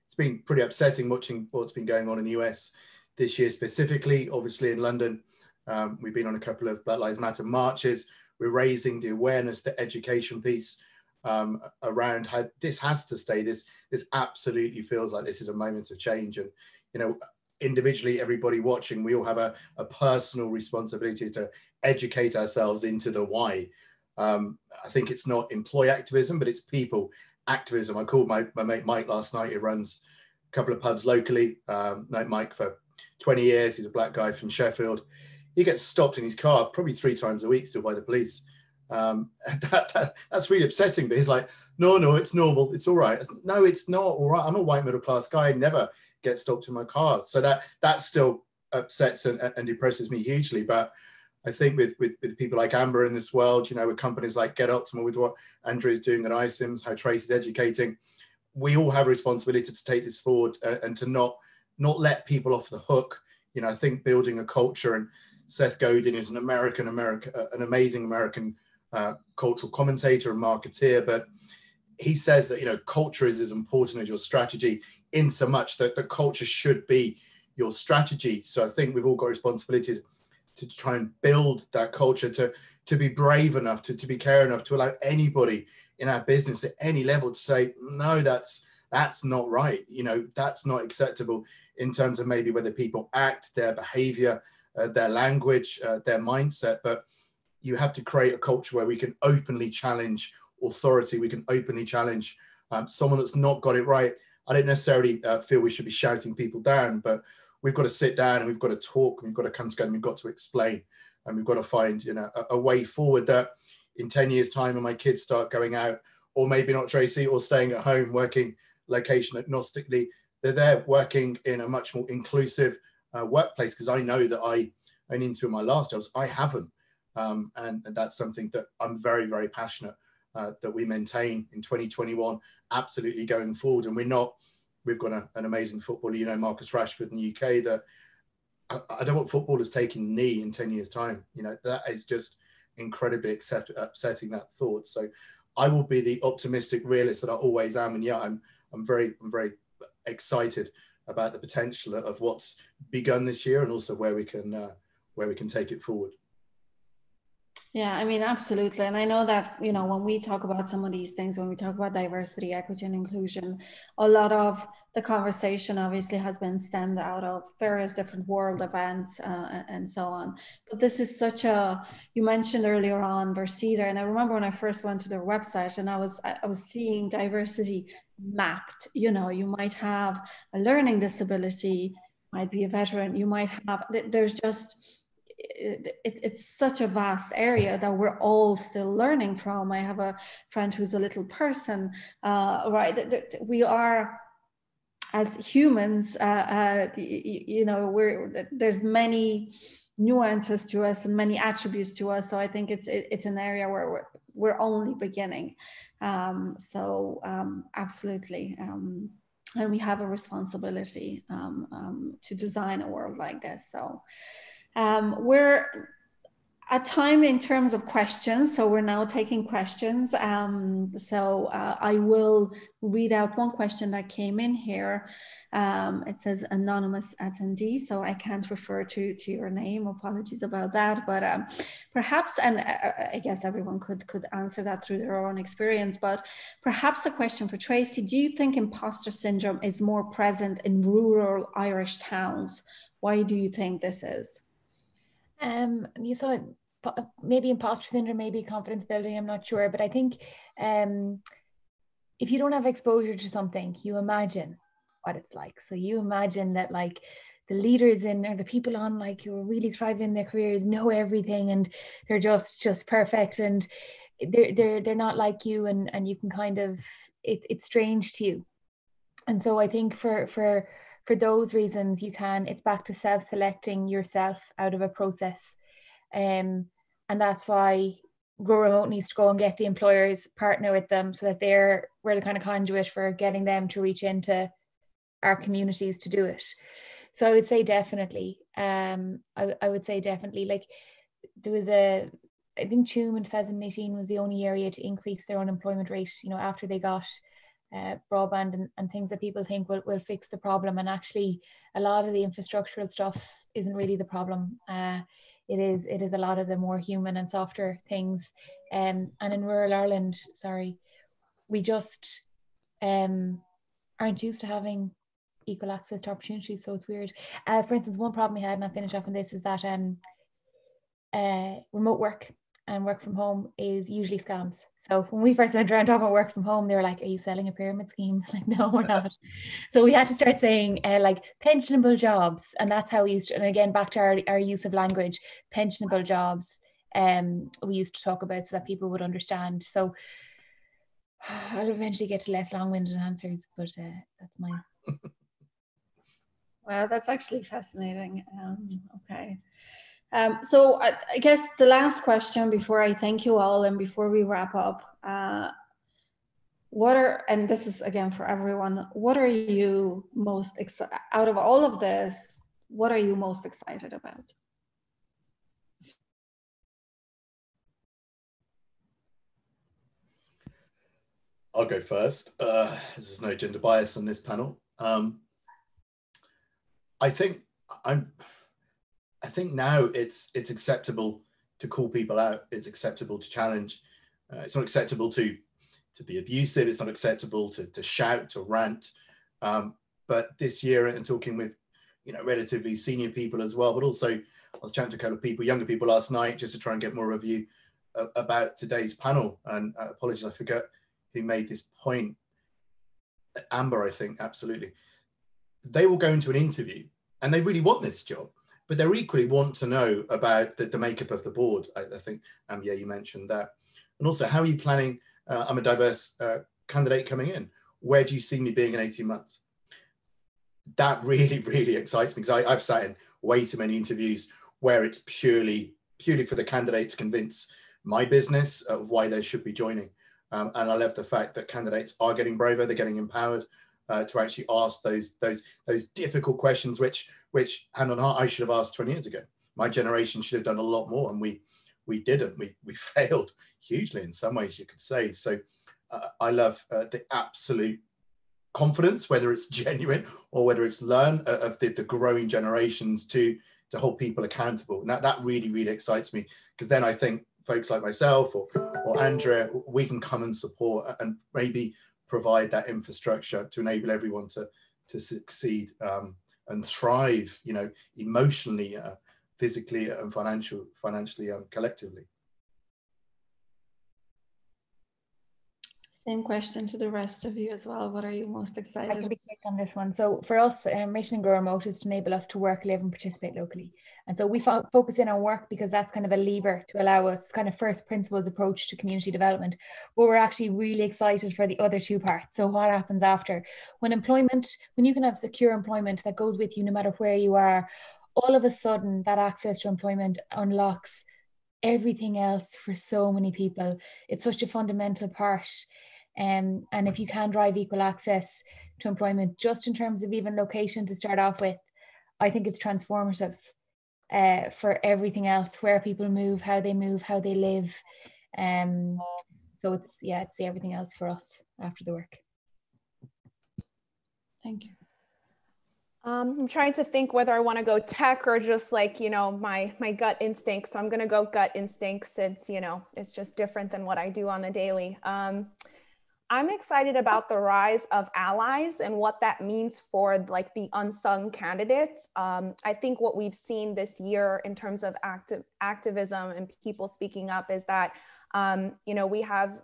it's been pretty upsetting watching what's been going on in the U S this year specifically. Obviously, in London, um, we've been on a couple of Black Lives Matter marches. We're raising the awareness, the education piece. Um, around how this has to stay. This this absolutely feels like this is a moment of change. And, you know, individually, everybody watching, we all have a, a personal responsibility to educate ourselves into the why. Um, I think it's not employee activism, but it's people activism. I called my, my mate Mike last night. He runs a couple of pubs locally. Um, known Mike for twenty years. He's a black guy from Sheffield. He gets stopped in his car probably three times a week still by the police. Um, that, that, that's really upsetting, but he's like, no, no, it's normal. It's all right. No, it's not all right. I'm a white middle-class guy. I never get stopped in my car. So that, that still upsets and, and depresses me hugely. But I think with, with, with people like Amber in this world, you know, with companies like Get Optimal, with what Andreea is doing at iCIMS, how Trace is educating, we all have a responsibility to take this forward and, and to not, not let people off the hook. You know, I think building a culture, and Seth Godin is an American, American, an amazing American Uh, cultural commentator and marketeer, but he says that, you know, culture is as important as your strategy, in so much that the culture should be your strategy. So I think we've all got responsibilities to try and build that culture, to to be brave enough, to, to be caring enough, to allow anybody in our business at any level to say, no, that's that's not right. You know, that's not acceptable, in terms of maybe whether people act, their behavior, uh, their language, uh, their mindset. But you have to create a culture where we can openly challenge authority. We can openly challenge um, someone that's not got it right. I don't necessarily uh, feel we should be shouting people down, but we've got to sit down and we've got to talk and we've got to come together and we've got to explain, and we've got to find, you know, a, a way forward that in ten years time, when my kids start going out, or maybe not Tracy, or staying at home, working location agnostically, they're there working in a much more inclusive uh, workplace, because I know that I, and into my last jobs, I haven't. Um, and that's something that I'm very, very passionate uh, that we maintain in twenty twenty-one, absolutely going forward. And we're not, we've got a, an amazing footballer, you know, Marcus Rashford in the U K, that I, I don't want footballers taking the knee in ten years time. You know, that is just incredibly upset, upsetting that thought. So I will be the optimistic realist that I always am. And yeah, I'm, I'm very, I'm very excited about the potential of what's begun this year, and also where we can, uh, where we can take it forward. Yeah, I mean, absolutely. And I know that, you know, when we talk about some of these things, when we talk about diversity, equity, and inclusion, a lot of the conversation obviously has been stemmed out of various different world events uh, and so on. But this is such a, you mentioned earlier on Vercida, and I remember when I first went to their website and I was, I was seeing diversity mapped. You know, you might have a learning disability, might be a veteran, you might have, there's just, It, it, it's such a vast area that we're all still learning from. I have a friend who's a little person, uh, right? We are, as humans, uh, uh, you, you know, we're, there's many nuances to us and many attributes to us. So I think it's it, it's an area where we're, we're only beginning. Um, so um, absolutely. Um, and we have a responsibility um, um, to design a world like this. So. Um, we're at time in terms of questions, so we're now taking questions. Um, so uh, I will read out one question that came in here. Um, it says anonymous attendee, so I can't refer to, to your name. Apologies about that, but um, perhaps, and I, I guess everyone could, could answer that through their own experience, but perhaps a question for Tracy. Do you think imposter syndrome is more present in rural Irish towns? Why do you think this is? Um, you saw maybe imposter syndrome, maybe confidence building, I'm not sure, but I think um, if you don't have exposure to something, you imagine what it's like. So you imagine that like the leaders in or the people on like who are really thriving in their careers know everything and they're just just perfect and they're they're they're not like you, and and you can kind of it, it's strange to you. And so I think for for For those reasons, you can, it's back to self-selecting yourself out of a process. Um, and that's why Grow Remote needs to go and get the employers, partner with them so that they're, we're the kind of conduit for getting them to reach into our communities to do it. So I would say definitely, um, I, I would say definitely, like there was a, I think TUM in two thousand eighteen was the only area to increase their unemployment rate, you know, after they got Uh, broadband and, and things that people think will, will fix the problem, and actually a lot of the infrastructural stuff isn't really the problem. Uh, it is it is a lot of the more human and softer things, um, and in rural Ireland, sorry, we just um, aren't used to having equal access to opportunities, so it's weird. Uh, for instance, one problem we had, and I'll finish off on this, is that um, uh, remote work and work from home is usually scams. So when we first went around talking about work from home, they were like, are you selling a pyramid scheme? Like, no, we're not. So we had to start saying uh, like pensionable jobs. And that's how we used to, and again, back to our, our use of language, pensionable jobs um, we used to talk about so that people would understand. So I'll eventually get to less long-winded answers, but uh, that's mine. Wow, that's actually fascinating. Um, okay. Um, so I, I guess the last question before I thank you all and before we wrap up, uh, what are, and this is again for everyone, what are you most excited out of all of this? What are you most excited about? I'll go first. Uh, this is no gender bias on this panel. Um, I think I'm... I think now it's it's acceptable to call people out. It's acceptable to challenge. Uh, it's not acceptable to to be abusive. It's not acceptable to to shout, to rant. Um, but this year, and talking with you know relatively senior people as well, but also I was chatting to a couple of people, younger people last night, just to try and get more of you uh, about today's panel. And uh, apologies, I forgot who made this point. Amber, I think, absolutely. They will go into an interview and they really want this job, but they equally want to know about the, the makeup of the board. I, I think, um, yeah, you mentioned that. And also, how are you planning? Uh, I'm a diverse uh, candidate coming in. Where do you see me being in eighteen months? that really, really excites me, because I, I've sat in way too many interviews where it's purely, purely for the candidate to convince my business of why they should be joining. Um, and I love the fact that candidates are getting braver, they're getting empowered uh, to actually ask those those those difficult questions, which, which hand on heart, I should have asked twenty years ago. My generation should have done a lot more, and we we didn't. We we failed hugely in some ways, you could say. So uh, I love uh, the absolute confidence, whether it's genuine or whether it's learned, uh, of the, the growing generations to to hold people accountable. And that, that really, really excites me, because then I think folks like myself or, or Andreea, we can come and support and maybe provide that infrastructure to enable everyone to, to succeed um, and thrive, you know, emotionally, uh, physically and financial, financially and um, collectively. Same question to the rest of you as well. What are you most excited about? I can be quick on this one. So for us, our mission in Grow Remote is to enable us to work, live and participate locally. And so we fo focus in on work because that's kind of a lever to allow us kind of first principles approach to community development. But we're actually really excited for the other two parts. So what happens after? When employment, when you can have secure employment that goes with you no matter where you are, all of a sudden that access to employment unlocks everything else for so many people. It's such a fundamental part. Um, and if you can drive equal access to employment, just in terms of even location to start off with, I think it's transformative uh, for everything else, where people move, how they move, how they live. Um, so it's, yeah, it's the everything else for us after the work. Thank you. Um, I'm trying to think whether I want to go tech or just like, you know, my, my gut instinct. So I'm going to go gut instinct, since, you know, it's just different than what I do on the daily. Um, I'm excited about the rise of allies and what that means for like the unsung candidates. Um, I think what we've seen this year in terms of active activism and people speaking up is that, um, you know, we have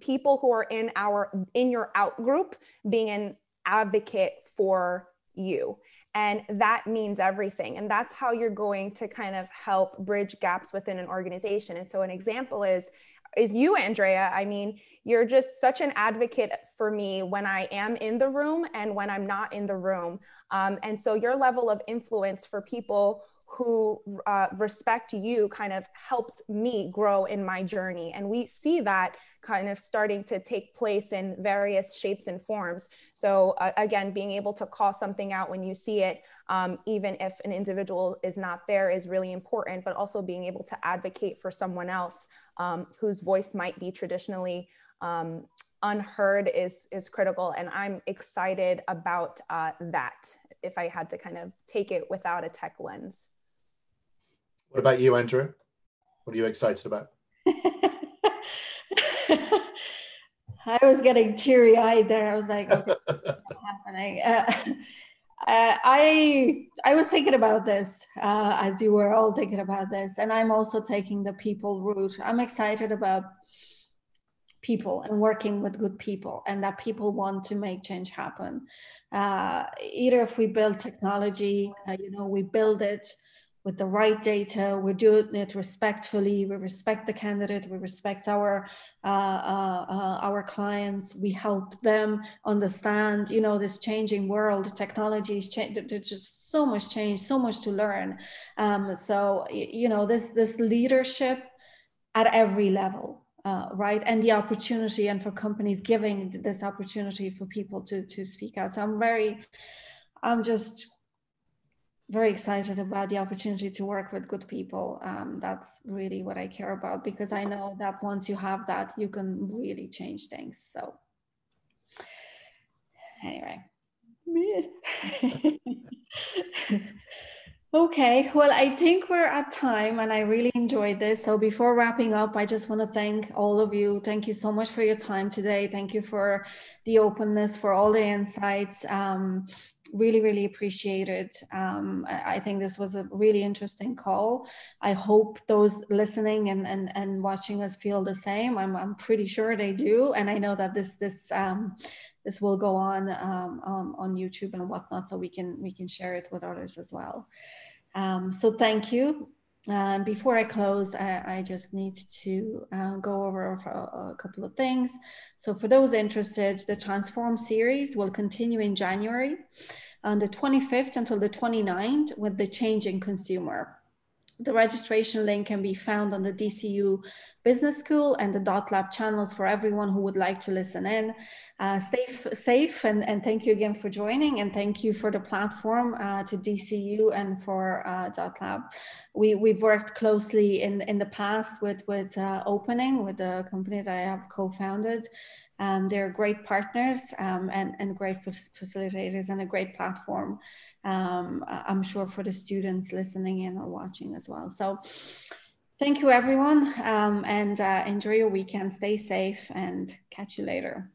people who are in our, in your out group being an advocate for you. And that means everything. And that's how you're going to kind of help bridge gaps within an organization. And so an example is, is you, Andreea. I mean, you're just such an advocate for me when I am in the room and when I'm not in the room. Um, and so your level of influence for people who uh, respect you kind of helps me grow in my journey. And we see that kind of starting to take place in various shapes and forms. So uh, again, being able to call something out when you see it, um, even if an individual is not there, is really important, but also being able to advocate for someone else um, whose voice might be traditionally um, unheard is, is critical. And I'm excited about uh, that, if I had to kind of take it without a tech lens. What about you, Andreea? What are you excited about? I was getting teary-eyed there. I was like, okay, what's happening? Uh, uh, I, I was thinking about this, uh, as you were all thinking about this, and I'm also taking the people route. I'm excited about people and working with good people, and that people want to make change happen. Uh, either if we build technology, uh, you know, we build it with the right data, we're doing it respectfully, we respect the candidate, we respect our uh, uh, uh, our clients, we help them understand, you know, this changing world, technology is changing, there's just so much change, so much to learn. Um, so, you know, this, this leadership at every level, uh, right? And the opportunity, and for companies giving this opportunity for people to, to speak out. So I'm very, I'm just, very excited about the opportunity to work with good people. Um, that's really what I care about, because I know that once you have that, you can really change things. So anyway. Okay, well, I think we're at time and I really enjoyed this. So before wrapping up, I just want to thank all of you. Thank you so much for your time today. Thank you for the openness, for all the insights. Um, really, really appreciate it. Um, I, I think this was a really interesting call. I hope those listening and, and, and watching us feel the same. I'm, I'm pretty sure they do. And I know that this, this, um, This will go on um, um, on YouTube and whatnot, so we can we can share it with others as well. Um, so thank you. And before I close, I, I just need to uh, go over a, a couple of things. So for those interested, the Transform series will continue in January. on the twenty-fifth until the twenty-ninth with the changing consumer. The registration link can be found on the D C U Business School and the DotLab channels for everyone who would like to listen in. Uh, stay safe, and, and thank you again for joining, and thank you for the platform uh, to D C U and for uh, DotLab. We, we've worked closely in, in the past with, with uh, Opening, with the company that I have co-founded. Um, they're great partners um, and, and great facilitators and a great platform, um, I'm sure, for the students listening in or watching as well. So thank you, everyone, um, and uh, enjoy your weekend. Stay safe and catch you later.